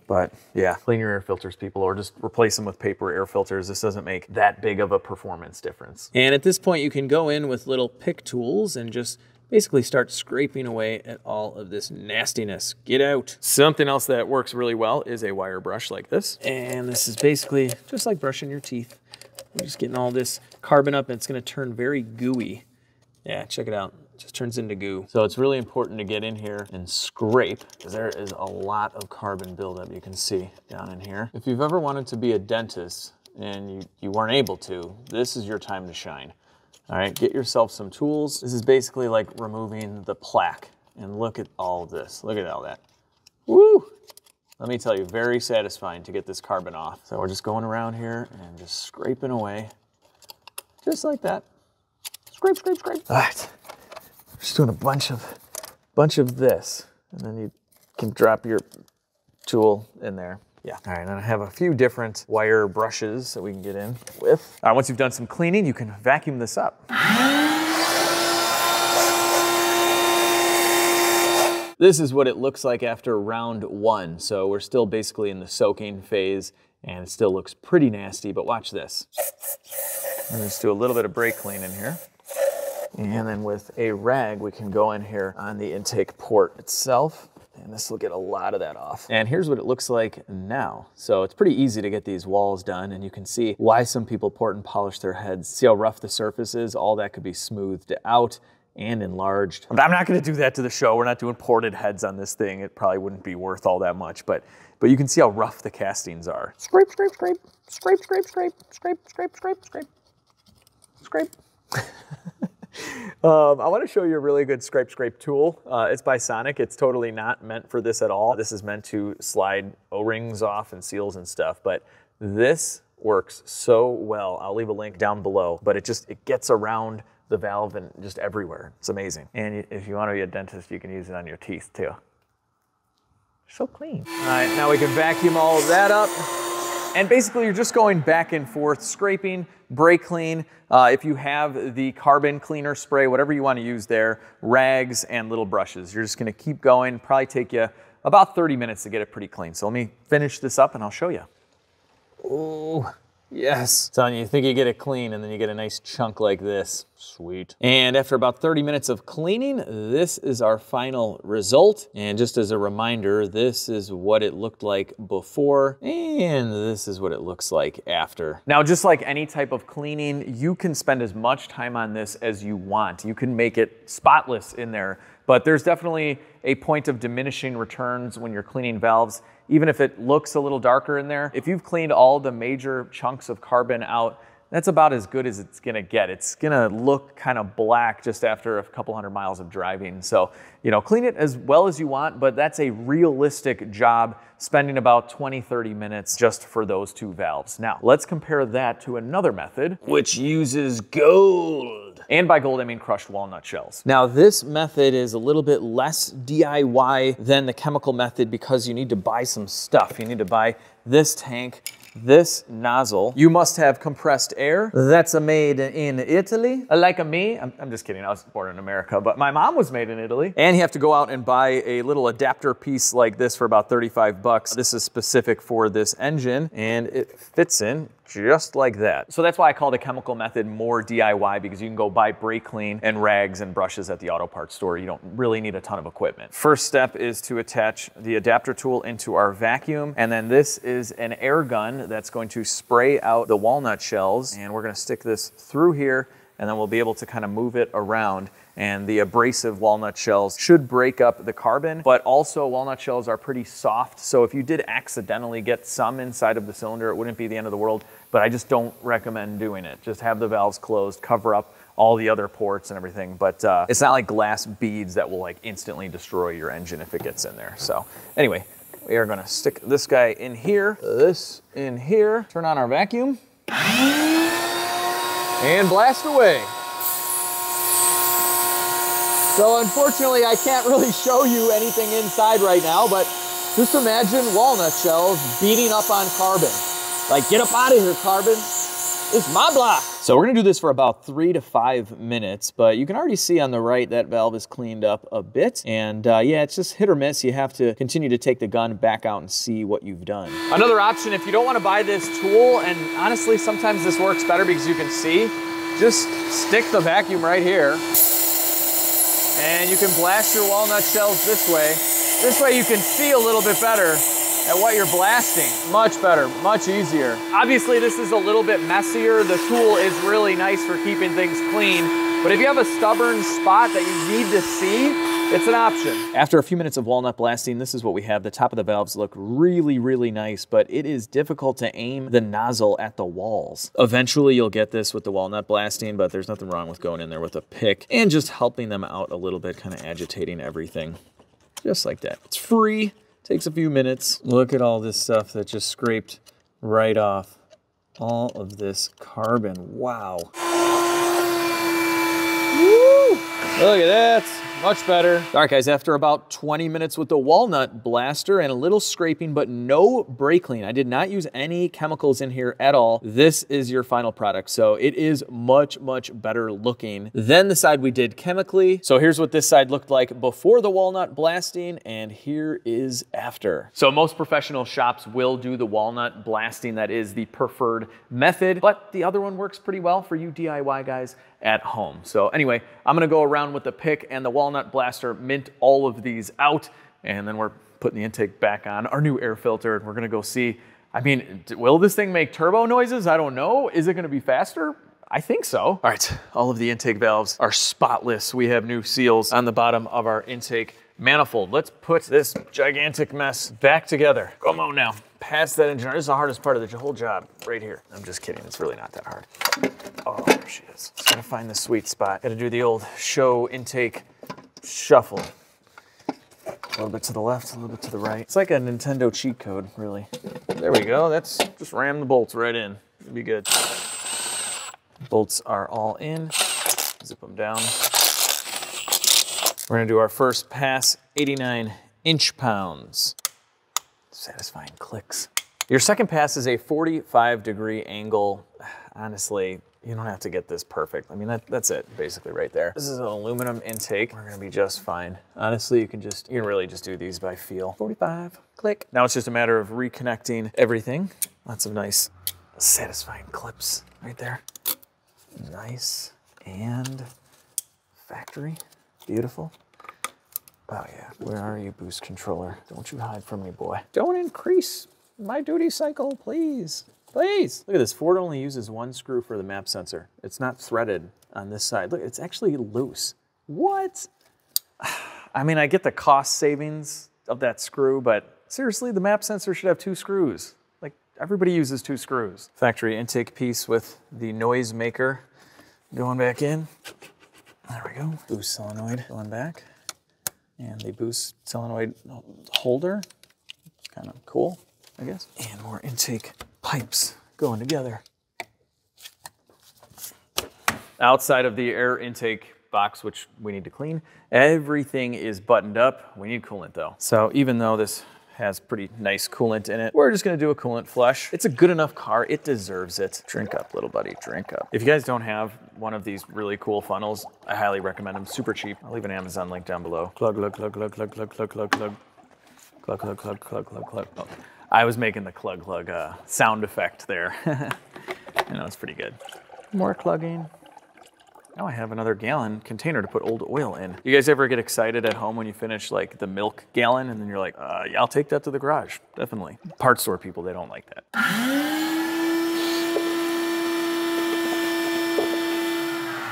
but yeah, clean your air filters, people, or just replace them with paper air filters. This doesn't make that big of a performance difference. And at this point, you can go in with little pick tools and just basically start scraping away at all of this nastiness. Get out. Something else that works really well is a wire brush like this. And this is basically just like brushing your teeth. We're just getting all this carbon up, and it's gonna turn very gooey. Yeah, check it out, it just turns into goo. So it's really important to get in here and scrape, because there is a lot of carbon buildup you can see down in here. If you've ever wanted to be a dentist and you, you weren't able to, this is your time to shine. All right, get yourself some tools. This is basically like removing the plaque, and look at all this, look at all that. Woo! Let me tell you, very satisfying to get this carbon off. So we're just going around here and just scraping away, just like that. Scrape, scrape, scrape. All right, just doing a bunch of, bunch of this, and then you can drop your tool in there. Yeah. All right, and I have a few different wire brushes that we can get in with. All right, once you've done some cleaning, you can vacuum this up. This is what it looks like after round one. So we're still basically in the soaking phase, and it still looks pretty nasty, but watch this. And let's do a little bit of brake clean in here. And then with a rag, we can go in here on the intake port itself And this will get a lot of that off. And here's what it looks like now. So it's pretty easy to get these walls done, and you can see why some people port and polish their heads. See how rough the surface is? All that could be smoothed out and enlarged. But I'm not gonna do that to the show. We're not doing ported heads on this thing. It probably wouldn't be worth all that much, but but you can see how rough the castings are. Scrape, scrape, scrape, scrape, scrape, scrape, scrape, scrape, scrape, scrape, scrape. Um, I want to show you a really good scrape scrape tool. Uh, it's by Sonic. It's totally not meant for this at all. This is meant to slide O-rings off and seals and stuff, but this works so well. I'll leave a link down below, but it just, it gets around the valve and just everywhere. It's amazing. And if you want to be a dentist, you can use it on your teeth too. So clean. All right, now we can vacuum all of that up. And basically you're just going back and forth, scraping, brake clean. Uh, if you have the carbon cleaner spray, whatever you want to use there, rags and little brushes. You're just going to keep going, probably take you about thirty minutes to get it pretty clean. So let me finish this up and I'll show you. Oh, yes. Sonia, you think you get it clean and then you get a nice chunk like this. Sweet. And after about thirty minutes of cleaning, this is our final result. And just as a reminder, this is what it looked like before, and this is what it looks like after. Now, just like any type of cleaning, you can spend as much time on this as you want. You can make it spotless in there, but there's definitely a point of diminishing returns when you're cleaning valves, even if it looks a little darker in there. If you've cleaned all the major chunks of carbon out, that's about as good as it's gonna get. It's gonna look kind of black just after a couple hundred miles of driving. So, you know, clean it as well as you want, but that's a realistic job, spending about twenty, thirty minutes just for those two valves. Now, let's compare that to another method, which uses gold. And by gold, I mean crushed walnut shells. Now, this method is a little bit less D I Y than the chemical method because you need to buy some stuff. You need to buy this tank, this nozzle. You must have compressed air. That's a made in Italy. Like a me, I'm, I'm just kidding, I was born in America, but my mom was made in Italy. And you have to go out and buy a little adapter piece like this for about thirty-five bucks. This is specific for this engine and it fits in just like that. So that's why I call the chemical method more D I Y, because you can go buy brake clean and rags and brushes at the auto parts store. You don't really need a ton of equipment. First step is to attach the adapter tool into our vacuum. And then this is an air gun that's going to spray out the walnut shells. And we're gonna stick this through here, and then we'll be able to kind of move it around. And the abrasive walnut shells should break up the carbon, but also walnut shells are pretty soft. So if you did accidentally get some inside of the cylinder, it wouldn't be the end of the world, but I just don't recommend doing it. Just have the valves closed, cover up all the other ports and everything, but uh, it's not like glass beads that will like instantly destroy your engine if it gets in there. So anyway, we are gonna stick this guy in here, this in here, turn on our vacuum, and blast away. So unfortunately, I can't really show you anything inside right now, but just imagine walnut shells beating up on carbon. Like, get up out of here, carbon. It's my block. So we're gonna do this for about three to five minutes, but you can already see on the right that valve is cleaned up a bit. And uh, yeah, it's just hit or miss. You have to continue to take the gun back out and see what you've done. Another option, if you don't wanna buy this tool, and honestly, sometimes this works better because you can see, just stick the vacuum right here. And you can blast your walnut shells this way. This way you can see a little bit better at what you're blasting. Much better, much easier. Obviously this is a little bit messier. The tool is really nice for keeping things clean, but if you have a stubborn spot that you need to see, it's an option. After a few minutes of walnut blasting, this is what we have. The top of the valves look really, really nice, but it is difficult to aim the nozzle at the walls. Eventually you'll get this with the walnut blasting, but there's nothing wrong with going in there with a pick and just helping them out a little bit, kind of agitating everything. Just like that. It's free. Takes a few minutes. Look at all this stuff that just scraped right off. All of this carbon, wow. Woo! Look at that, much better. All right guys, after about twenty minutes with the walnut blaster and a little scraping, but no brake clean. I did not use any chemicals in here at all. This is your final product. So it is much, much better looking than the side we did chemically. So here's what this side looked like before the walnut blasting, and here is after. So most professional shops will do the walnut blasting. That is the preferred method, but the other one works pretty well for you D I Y guys at home. So anyway, I'm gonna go around with the pick and the walnut blaster, mint all of these out, and then we're putting the intake back on, our new air filter, and we're gonna go see, I mean, will this thing make turbo noises? I don't know. Is it gonna be faster? I think so. All right, all of the intake valves are spotless. We have new seals on the bottom of our intake manifold. Let's put this gigantic mess back together. Come on now, pass that engine. This is the hardest part of the whole job, right here. I'm just kidding, it's really not that hard. Oh, there she is. Just gotta find the sweet spot. Gotta do the old show intake shuffle. A little bit to the left, a little bit to the right. It's like a Nintendo cheat code, really. There we go, that's, just ram the bolts right in. It'll be good. Bolts are all in, zip them down. We're gonna do our first pass, eighty-nine inch pounds. Satisfying clicks. Your second pass is a forty-five degree angle. Honestly, you don't have to get this perfect. I mean, that, that's it, basically right there. This is an aluminum intake. We're gonna be just fine. Honestly, you can just, you can really just do these by feel. forty-five, click. Now it's just a matter of reconnecting everything. Lots of nice, satisfying clips right there. Nice and factory, beautiful. Oh yeah, where are you, boost controller? Don't you hide from me, boy. Don't increase my duty cycle, please. Please. Look at this, Ford only uses one screw for the map sensor. It's not threaded on this side. Look, it's actually loose. What? I mean, I get the cost savings of that screw, but seriously, the map sensor should have two screws. Like, everybody uses two screws. Factory intake piece with the noise maker going back in. There we go. Boost solenoid going back. And the boost solenoid holder. Kind of cool, I guess. And more intake pipes going together. Outside of the air intake box, which we need to clean, everything is buttoned up. We need coolant though. So even though this has pretty nice coolant in it, we're just gonna do a coolant flush. It's a good enough car, it deserves it. Drink up, little buddy, drink up. If you guys don't have one of these really cool funnels, I highly recommend them, super cheap. I'll leave an Amazon link down below. Clug, clug, clug, clug, clug, clug, clug, clug, clug. Clug, clug, clug, clug, clug, clug. Oh. I was making the clug clug uh, sound effect there. I know, it's pretty good. More clugging. Now I have another gallon container to put old oil in. You guys ever get excited at home when you finish like the milk gallon and then you're like, uh, yeah, I'll take that to the garage, definitely. Parts store people, they don't like that.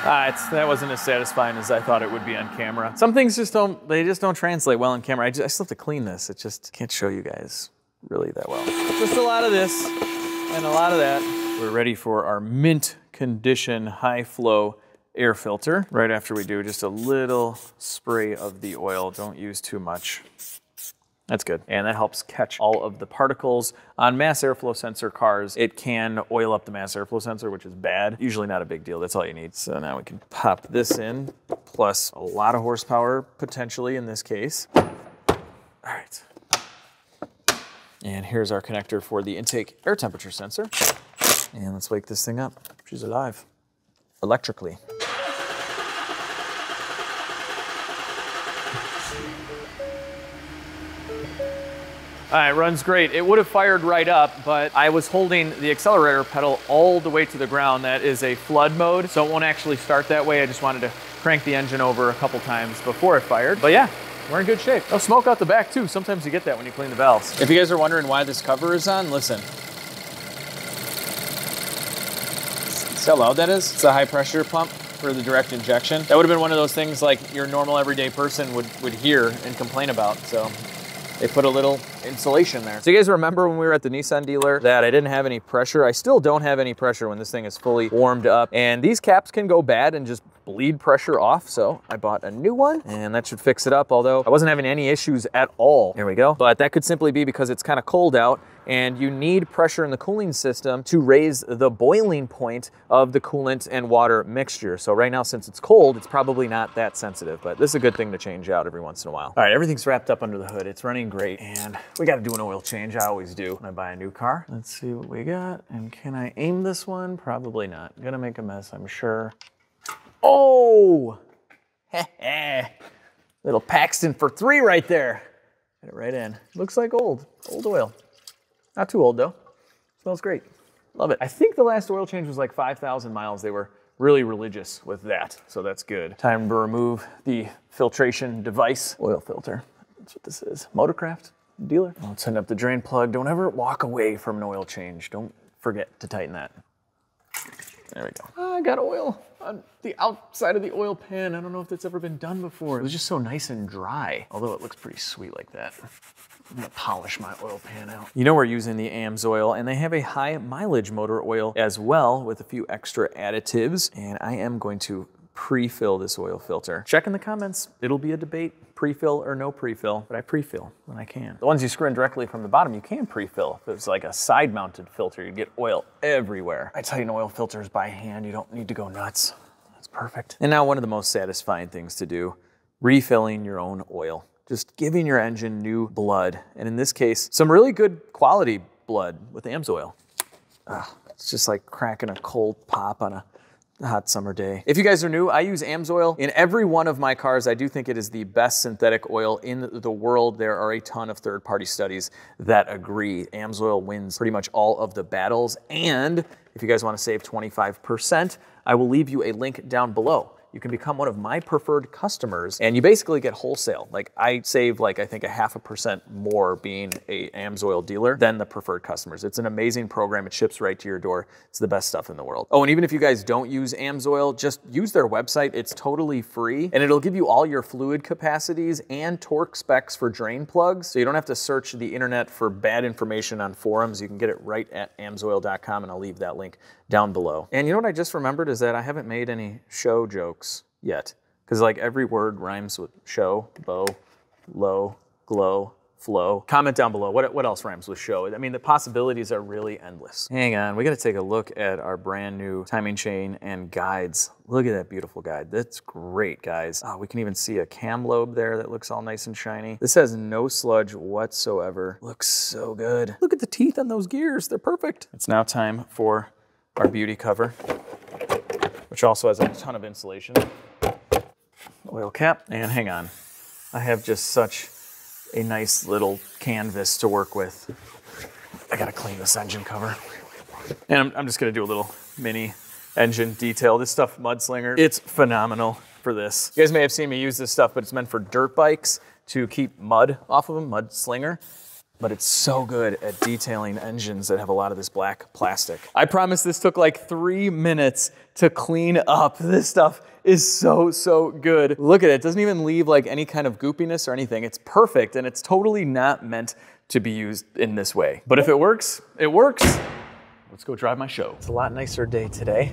Ah, it's, that wasn't as satisfying as I thought it would be on camera. Some things just don't, they just don't translate well on camera. I, just, I still have to clean this. It just can't show you guys really that well. Just a lot of this and a lot of that. We're ready for our mint condition high flow air filter. Right after we do just a little spray of the oil. Don't use too much. That's good. And that helps catch all of the particles. On mass airflow sensor cars, it can oil up the mass airflow sensor, which is bad. Usually not a big deal, that's all you need. So now we can pop this in, plus a lot of horsepower potentially in this case. All right. And here's our connector for the intake air temperature sensor. And let's wake this thing up. She's alive, electrically. All right, runs great. It would have fired right up, but I was holding the accelerator pedal all the way to the ground. That is a flood mode, so it won't actually start that way. I just wanted to crank the engine over a couple times before it fired, but yeah. We're in good shape. Oh, smoke out the back too. Sometimes you get that when you clean the valves. If you guys are wondering why this cover is on, listen. See how loud that is? It's a high pressure pump for the direct injection. That would have been one of those things like your normal everyday person would, would hear and complain about, so. They put a little insulation there. So you guys remember when we were at the Nissan dealer that I didn't have any pressure? I still don't have any pressure when this thing is fully warmed up. And these caps can go bad and just bleed pressure off. So I bought a new one and that should fix it up. Although I wasn't having any issues at all. Here we go. But that could simply be because it's kind of cold out and you need pressure in the cooling system to raise the boiling point of the coolant and water mixture. So right now, since it's cold, it's probably not that sensitive, but this is a good thing to change out every once in a while. All right, everything's wrapped up under the hood. It's running great, and we gotta do an oil change. I always do when I buy a new car. Let's see what we got, and can I aim this one? Probably not. I'm gonna make a mess, I'm sure. Oh! Little Paxton for three right there. Get it right in. Looks like old, old oil. Not too old though. Smells great. Love it. I think the last oil change was like five thousand miles. They were really religious with that, so that's good. Time to remove the filtration device. Oil filter. That's what this is. Motorcraft dealer. Let's send up the drain plug. Don't ever walk away from an oil change. Don't forget to tighten that. There we go. I got oil on the outside of the oil pan. I don't know if that's ever been done before. It was just so nice and dry, although it looks pretty sweet like that. I'm gonna polish my oil pan out. You know we're using the AMSOIL, and they have a high mileage motor oil as well with a few extra additives, and I am going to pre-fill this oil filter. Check in the comments, it'll be a debate, pre-fill or no pre-fill, but I pre-fill when I can. The ones you screw in directly from the bottom, you can pre-fill. If it was like a side-mounted filter, you'd get oil everywhere. I tighten oil filters by hand, you don't need to go nuts. That's perfect. And now one of the most satisfying things to do, refilling your own oil. Just giving your engine new blood, and in this case, some really good quality blood with AMSOIL. Ah, it's just like cracking a cold pop on a hot summer day. If you guys are new, I use AMSOIL in every one of my cars. I do think it is the best synthetic oil in the world. There are a ton of third-party studies that agree. AMSOIL wins pretty much all of the battles. And if you guys want to save twenty-five percent, I will leave you a link down below. You can become one of my preferred customers and you basically get wholesale. Like I save like, I think a half a percent more being a AMSOIL dealer than the preferred customers. It's an amazing program. It ships right to your door. It's the best stuff in the world. Oh, and even if you guys don't use AMSOIL, just use their website. It's totally free and it'll give you all your fluid capacities and torque specs for drain plugs. So you don't have to search the internet for bad information on forums. You can get it right at amsoil dot com and I'll leave that link down below. And you know what I just remembered is that I haven't made any show jokes yet, because like every word rhymes with show, bow, low, glow, flow. Comment down below, what, what else rhymes with show? I mean, the possibilities are really endless. Hang on, we gotta take a look at our brand new timing chain and guides. Look at that beautiful guide, that's great, guys. Oh, we can even see a cam lobe there that looks all nice and shiny. This has no sludge whatsoever. Looks so good. Look at the teeth on those gears, they're perfect. It's now time for our beauty cover, which also has a ton of insulation. Oil cap, and hang on. I have just such a nice little canvas to work with. I gotta clean this engine cover. And I'm, I'm just gonna do a little mini engine detail. This stuff, Mudslinger, it's phenomenal for this. You guys may have seen me use this stuff, but it's meant for dirt bikes to keep mud off of them, Mudslinger. But it's so good at detailing engines that have a lot of this black plastic. I promise this took like three minutes to clean up. This stuff is so, so good. Look at it, it doesn't even leave like any kind of goopiness or anything. It's perfect and it's totally not meant to be used in this way. But if it works, it works. Let's go drive my show. It's a lot nicer day today.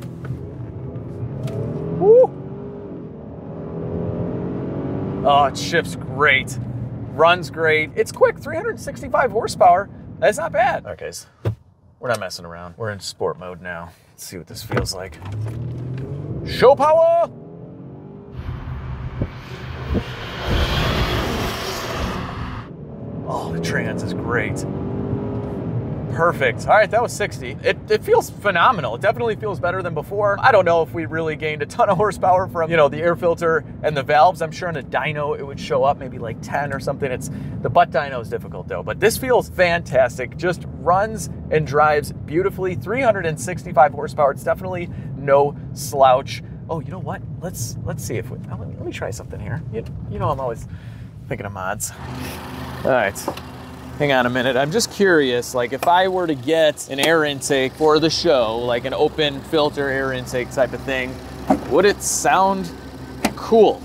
Woo. Oh, it shifts great. Runs great. It's quick, three hundred sixty-five horsepower. That's not bad. All right, guys, we're not messing around. We're in sport mode now. Let's see what this feels like. Show power! Oh, the trans is great. Perfect. All right, that was sixty. It, it feels phenomenal. It definitely feels better than before. I don't know if we really gained a ton of horsepower from, you know, the air filter and the valves. I'm sure in a dyno, it would show up maybe like ten or something. It's the butt dyno is difficult though, but this feels fantastic. Just runs and drives beautifully. three hundred sixty-five horsepower. It's definitely no slouch. Oh, you know what? Let's, let's see if we, let me, let me try something here. You, you know, I'm always thinking of mods. All right. Hang on a minute, I'm just curious, like if I were to get an air intake for the show, like an open filter air intake type of thing, would it sound cool?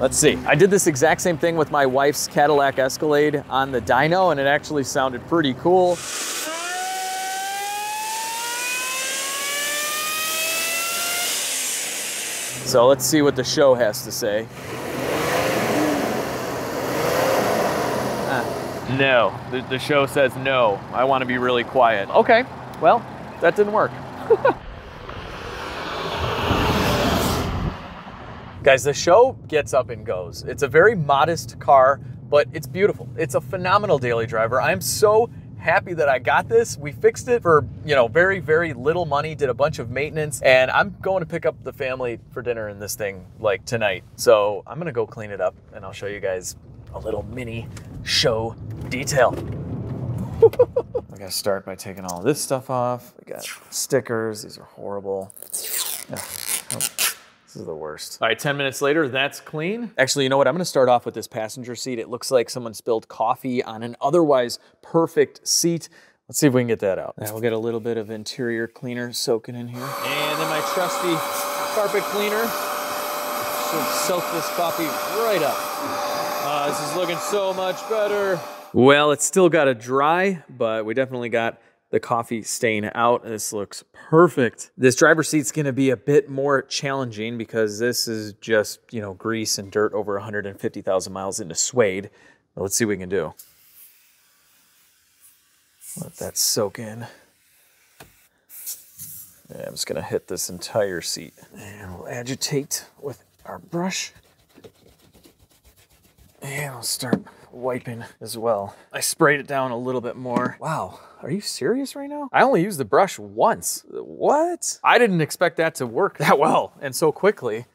Let's see. I did this exact same thing with my wife's Cadillac Escalade on the dyno and it actually sounded pretty cool. So let's see what the show has to say. No, the, the show says no. I want to be really quiet. Okay, well, that didn't work. Guys, the show gets up and goes. It's a very modest car, but it's beautiful. It's a phenomenal daily driver. I'm so happy that I got this. We fixed it for, you know, very, very little money, did a bunch of maintenance, and I'm going to pick up the family for dinner in this thing like tonight. So I'm gonna go clean it up and I'll show you guys a little mini show detail. I gotta start by taking all this stuff off. We got stickers, these are horrible. Yeah. Oh, This is the worst. All right, ten minutes later, that's clean. Actually, you know what? I'm gonna start off with this passenger seat. It looks like someone spilled coffee on an otherwise perfect seat. Let's see if we can get that out. Now we'll get a little bit of interior cleaner soaking in here. And then my trusty carpet cleaner should soak this coffee right up. Uh, this is looking so much better. Well, it's still gotta dry, but we definitely got the coffee stain out. This looks perfect. This driver's seat's gonna be a bit more challenging because this is just, you know, grease and dirt over one hundred fifty thousand miles into suede. But let's see what we can do. Let that soak in. Yeah, I'm just gonna hit this entire seat. And we'll agitate with our brush. And I'll start wiping as well. I sprayed it down a little bit more. Wow, are you serious right now? I only used the brush once. What? I didn't expect that to work that well and so quickly.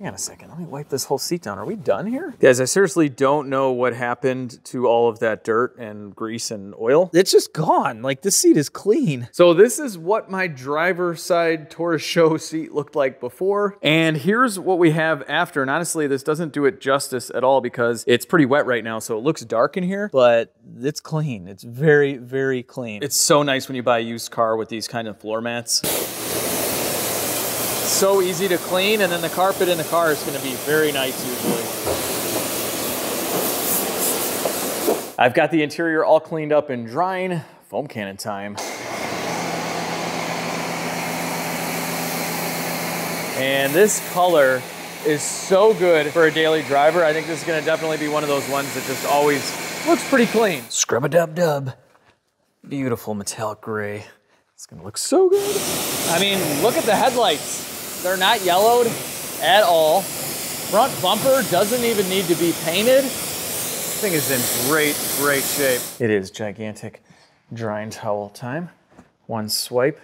Hang on a second, let me wipe this whole seat down. Are we done here? Guys, I seriously don't know what happened to all of that dirt and grease and oil. It's just gone, like this seat is clean. So this is what my driver's side Taurus S H O seat looked like before. And here's what we have after. And honestly, this doesn't do it justice at all because it's pretty wet right now. So it looks dark in here, but it's clean. It's very, very clean. It's so nice when you buy a used car with these kind of floor mats. So easy to clean, and then the carpet in the car is going to be very nice usually. I've got the interior all cleaned up and drying. Foam cannon time. And this color is so good for a daily driver. I think this is going to definitely be one of those ones that just always looks pretty clean. Scrub-a-dub-dub. Beautiful metallic gray. It's going to look so good. I mean, look at the headlights. They're not yellowed at all. Front bumper doesn't even need to be painted. This thing is in great, great shape. It is gigantic drying towel time. One swipe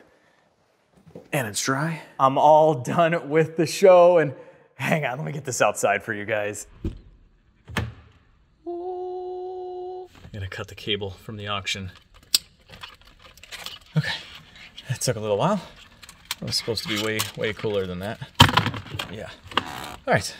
and it's dry. I'm all done with the show, and hang on, let me get this outside for you guys. I'm gonna cut the cable from the auction. Okay, that took a little while. It was supposed to be way, way cooler than that. Yeah. All right,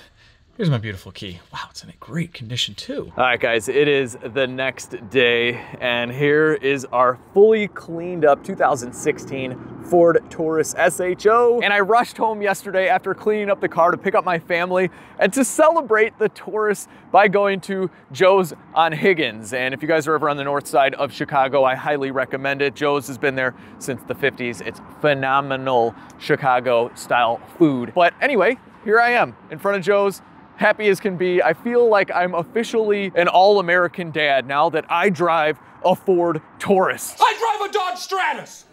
here's my beautiful key. Wow, it's in a great condition too. All right, guys, it is the next day, and here is our fully cleaned up two thousand sixteen Ford Taurus S H O. And I rushed home yesterday after cleaning up the car to pick up my family and to celebrate the Taurus by going to Joe's on Higgins. And if you guys are ever on the north side of Chicago, I highly recommend it. Joe's has been there since the fifties. It's phenomenal Chicago style food. But anyway, here I am in front of Joe's, happy as can be. I feel like I'm officially an all-American dad now that I drive a Ford Taurus. I drive a Dodge Stratus.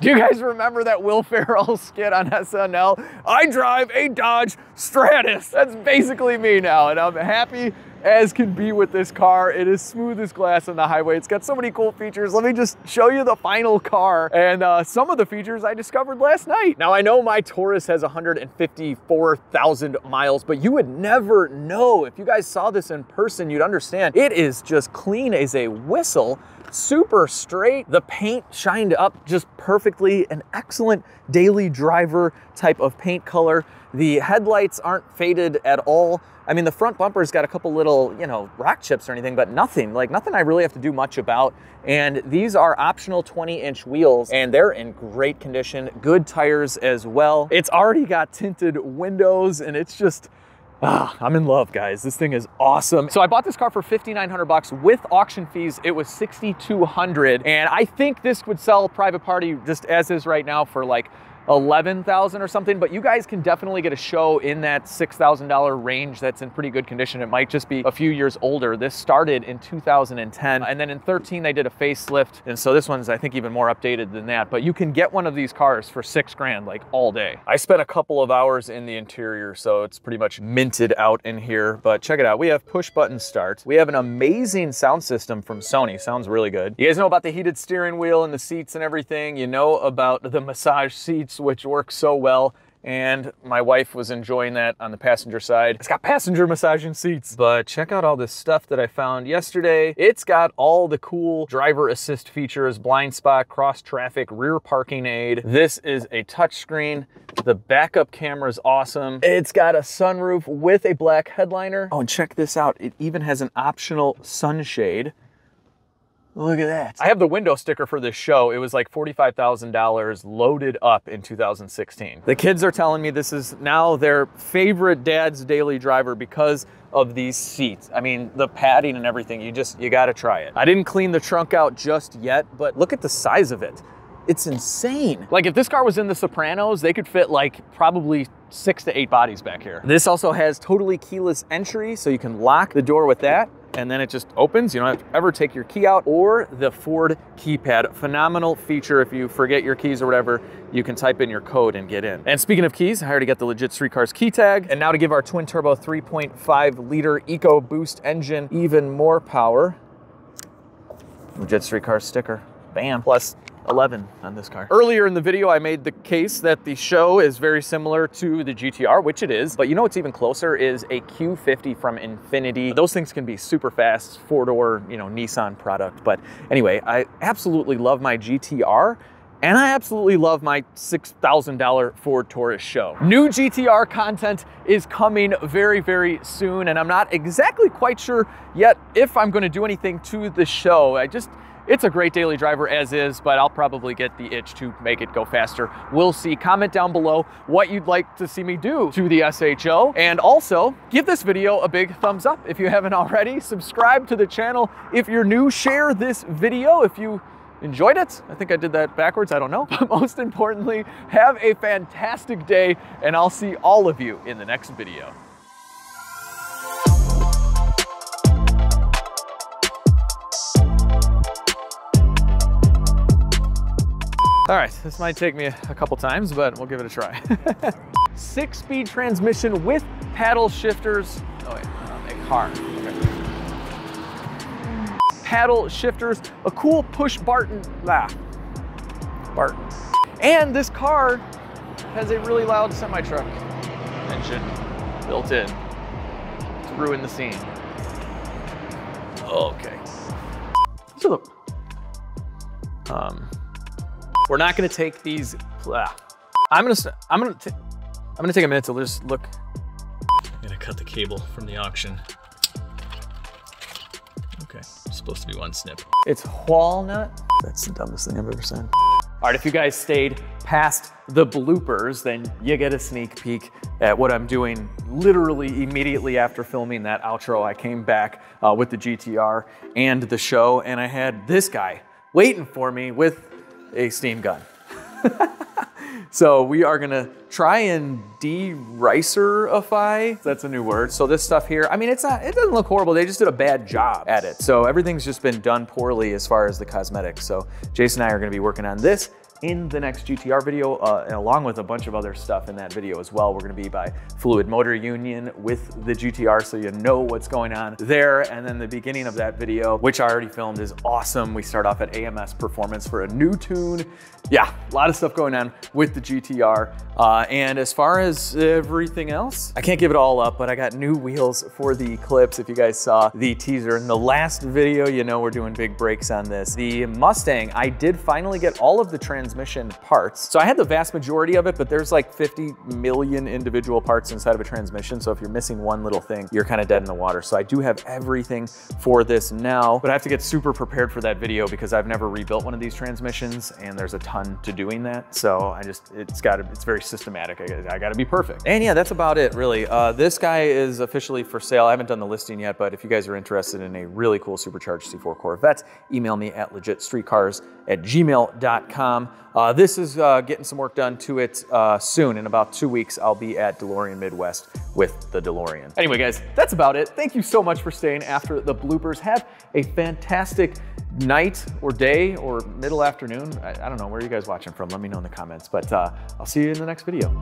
Do you guys remember that Will Ferrell skit on S N L? I drive a Dodge Stratus. That's basically me now, and I'm happy as can be with this car. It is smooth as glass on the highway. It's got so many cool features. Let me just show you the final car and uh, some of the features I discovered last night. Now I know my Taurus has one hundred fifty-four thousand miles, but you would never know. If you guys saw this in person, you'd understand. It is just clean as a whistle, super straight. The paint shined up just perfectly, an excellent daily driver type of paint color. The headlights aren't faded at all. I mean, the front bumper's got a couple little, you know, rock chips or anything, but nothing, like nothing I really have to do much about. And these are optional twenty inch wheels, and they're in great condition, good tires as well. It's already got tinted windows, and it's just, ah, I'm in love, guys. This thing is awesome. So I bought this car for fifty-nine hundred bucks with auction fees. It was sixty-two hundred, and I think this would sell private party just as is right now for like eleven thousand or something, but you guys can definitely get a show in that six thousand dollar range that's in pretty good condition. It might just be a few years older. This started in two thousand ten, and then in thirteen they did a facelift, and so this one's I think even more updated than that, but you can get one of these cars for six grand like all day. I spent a couple of hours in the interior, so it's pretty much minted out in here, but check it out. We have push button start. We have an amazing sound system from Sony. Sounds really good. You guys know about the heated steering wheel and the seats and everything. You know about the massage seats, which works so well. and my wife was enjoying that on the passenger side. It's got passenger massaging seats, but check out all this stuff that I found yesterday. It's got all the cool driver assist features, blind spot, cross traffic, rear parking aid. This is a touchscreen. The backup camera is awesome. It's got a sunroof with a black headliner. Oh, and check this out. It even has an optional sunshade. Look at that. I have the window sticker for this show. It was like forty-five thousand dollars loaded up in two thousand sixteen. The kids are telling me this is now their favorite dad's daily driver because of these seats. I mean, the padding and everything, you just, you gotta try it. I didn't clean the trunk out just yet, but look at the size of it. It's insane. Like if this car was in the Sopranos, they could fit like probably six to eight bodies back here. This also has totally keyless entry, so you can lock the door with that. And then it just opens. You don't have to ever take your key out, or the Ford keypad. Phenomenal feature. If you forget your keys or whatever, you can type in your code and get in. And speaking of keys, I already got the LegitStreetCars key tag. And now to give our twin turbo three point five liter EcoBoost engine even more power, LegitStreetCars sticker, bam. Plus eleven on this car. Earlier in the video, I made the case that the S H O is very similar to the G T R, which it is, but you know what's even closer is a Q fifty from Infiniti. Those things can be super fast, four-door, you know, Nissan product. But anyway, I absolutely love my G T R, and I absolutely love my six thousand dollar Ford Taurus S H O. New G T R content is coming very, very soon, and I'm not exactly quite sure yet if I'm gonna do anything to the S H O. I just, it's a great daily driver as is, but I'll probably get the itch to make it go faster. We'll see. Comment down below what you'd like to see me do to the S H O. And also, give this video a big thumbs up if you haven't already. Subscribe to the channel if you're new. Share this video if you enjoyed it. I think I did that backwards. I don't know. But most importantly, have a fantastic day, and I'll see all of you in the next video. All right, this might take me a couple times, but we'll give it a try. Six-speed transmission with paddle shifters. Oh wait, a car. Okay. Paddle shifters, a cool push Barton, ah, Barton. And this car has a really loud semi-truck engine built in to ruin the scene. Okay. So the, um. We're not gonna take these. Blah. I'm gonna. I'm gonna. T I'm gonna take a minute to just look. I'm gonna cut the cable from the auction. Okay, it's supposed to be one snip. It's walnut. That's the dumbest thing I've ever said. All right, if you guys stayed past the bloopers, then you get a sneak peek at what I'm doing literally immediately after filming that outro. I came back uh, with the G T R and the S H O, and I had this guy waiting for me with a steam gun. So we are gonna try and de-ricerify, that's a new word. So this stuff here, I mean, it's not, it doesn't look horrible. They just did a bad job at it. So everything's just been done poorly as far as the cosmetics. So Jason and I are gonna be working on this in the next G T R video, uh, and along with a bunch of other stuff in that video as well. We're gonna be by Fluid Motor Union with the G T R, so you know what's going on there. And then the beginning of that video, which I already filmed, is awesome. We start off at A M S Performance for a new tune. Yeah, a lot of stuff going on with the G T R. Uh, and as far as everything else, I can't give it all up, but I got new wheels for the Eclipse. If you guys saw the teaser in the last video, you know we're doing big breaks on this. The Mustang, I did finally get all of the trans transmission parts. So I had the vast majority of it, but there's like fifty million individual parts inside of a transmission. So if you're missing one little thing, you're kind of dead in the water. So I do have everything for this now, but I have to get super prepared for that video because I've never rebuilt one of these transmissions, and there's a ton to doing that. So I just, it's got to, it's very systematic. I, I got to be perfect. And yeah, that's about it really. Uh, this guy is officially for sale. I haven't done the listing yet, but if you guys are interested in a really cool supercharged C four Corvette, email me at legitstreetcars at gmail dot com. Uh, this is uh, getting some work done to it uh, soon. In about two weeks, I'll be at DeLorean Midwest with the DeLorean. Anyway, guys, that's about it. Thank you so much for staying after the bloopers. Have a fantastic night or day or middle afternoon. I, I don't know, where are you guys watching from? Let me know in the comments, but uh, I'll see you in the next video.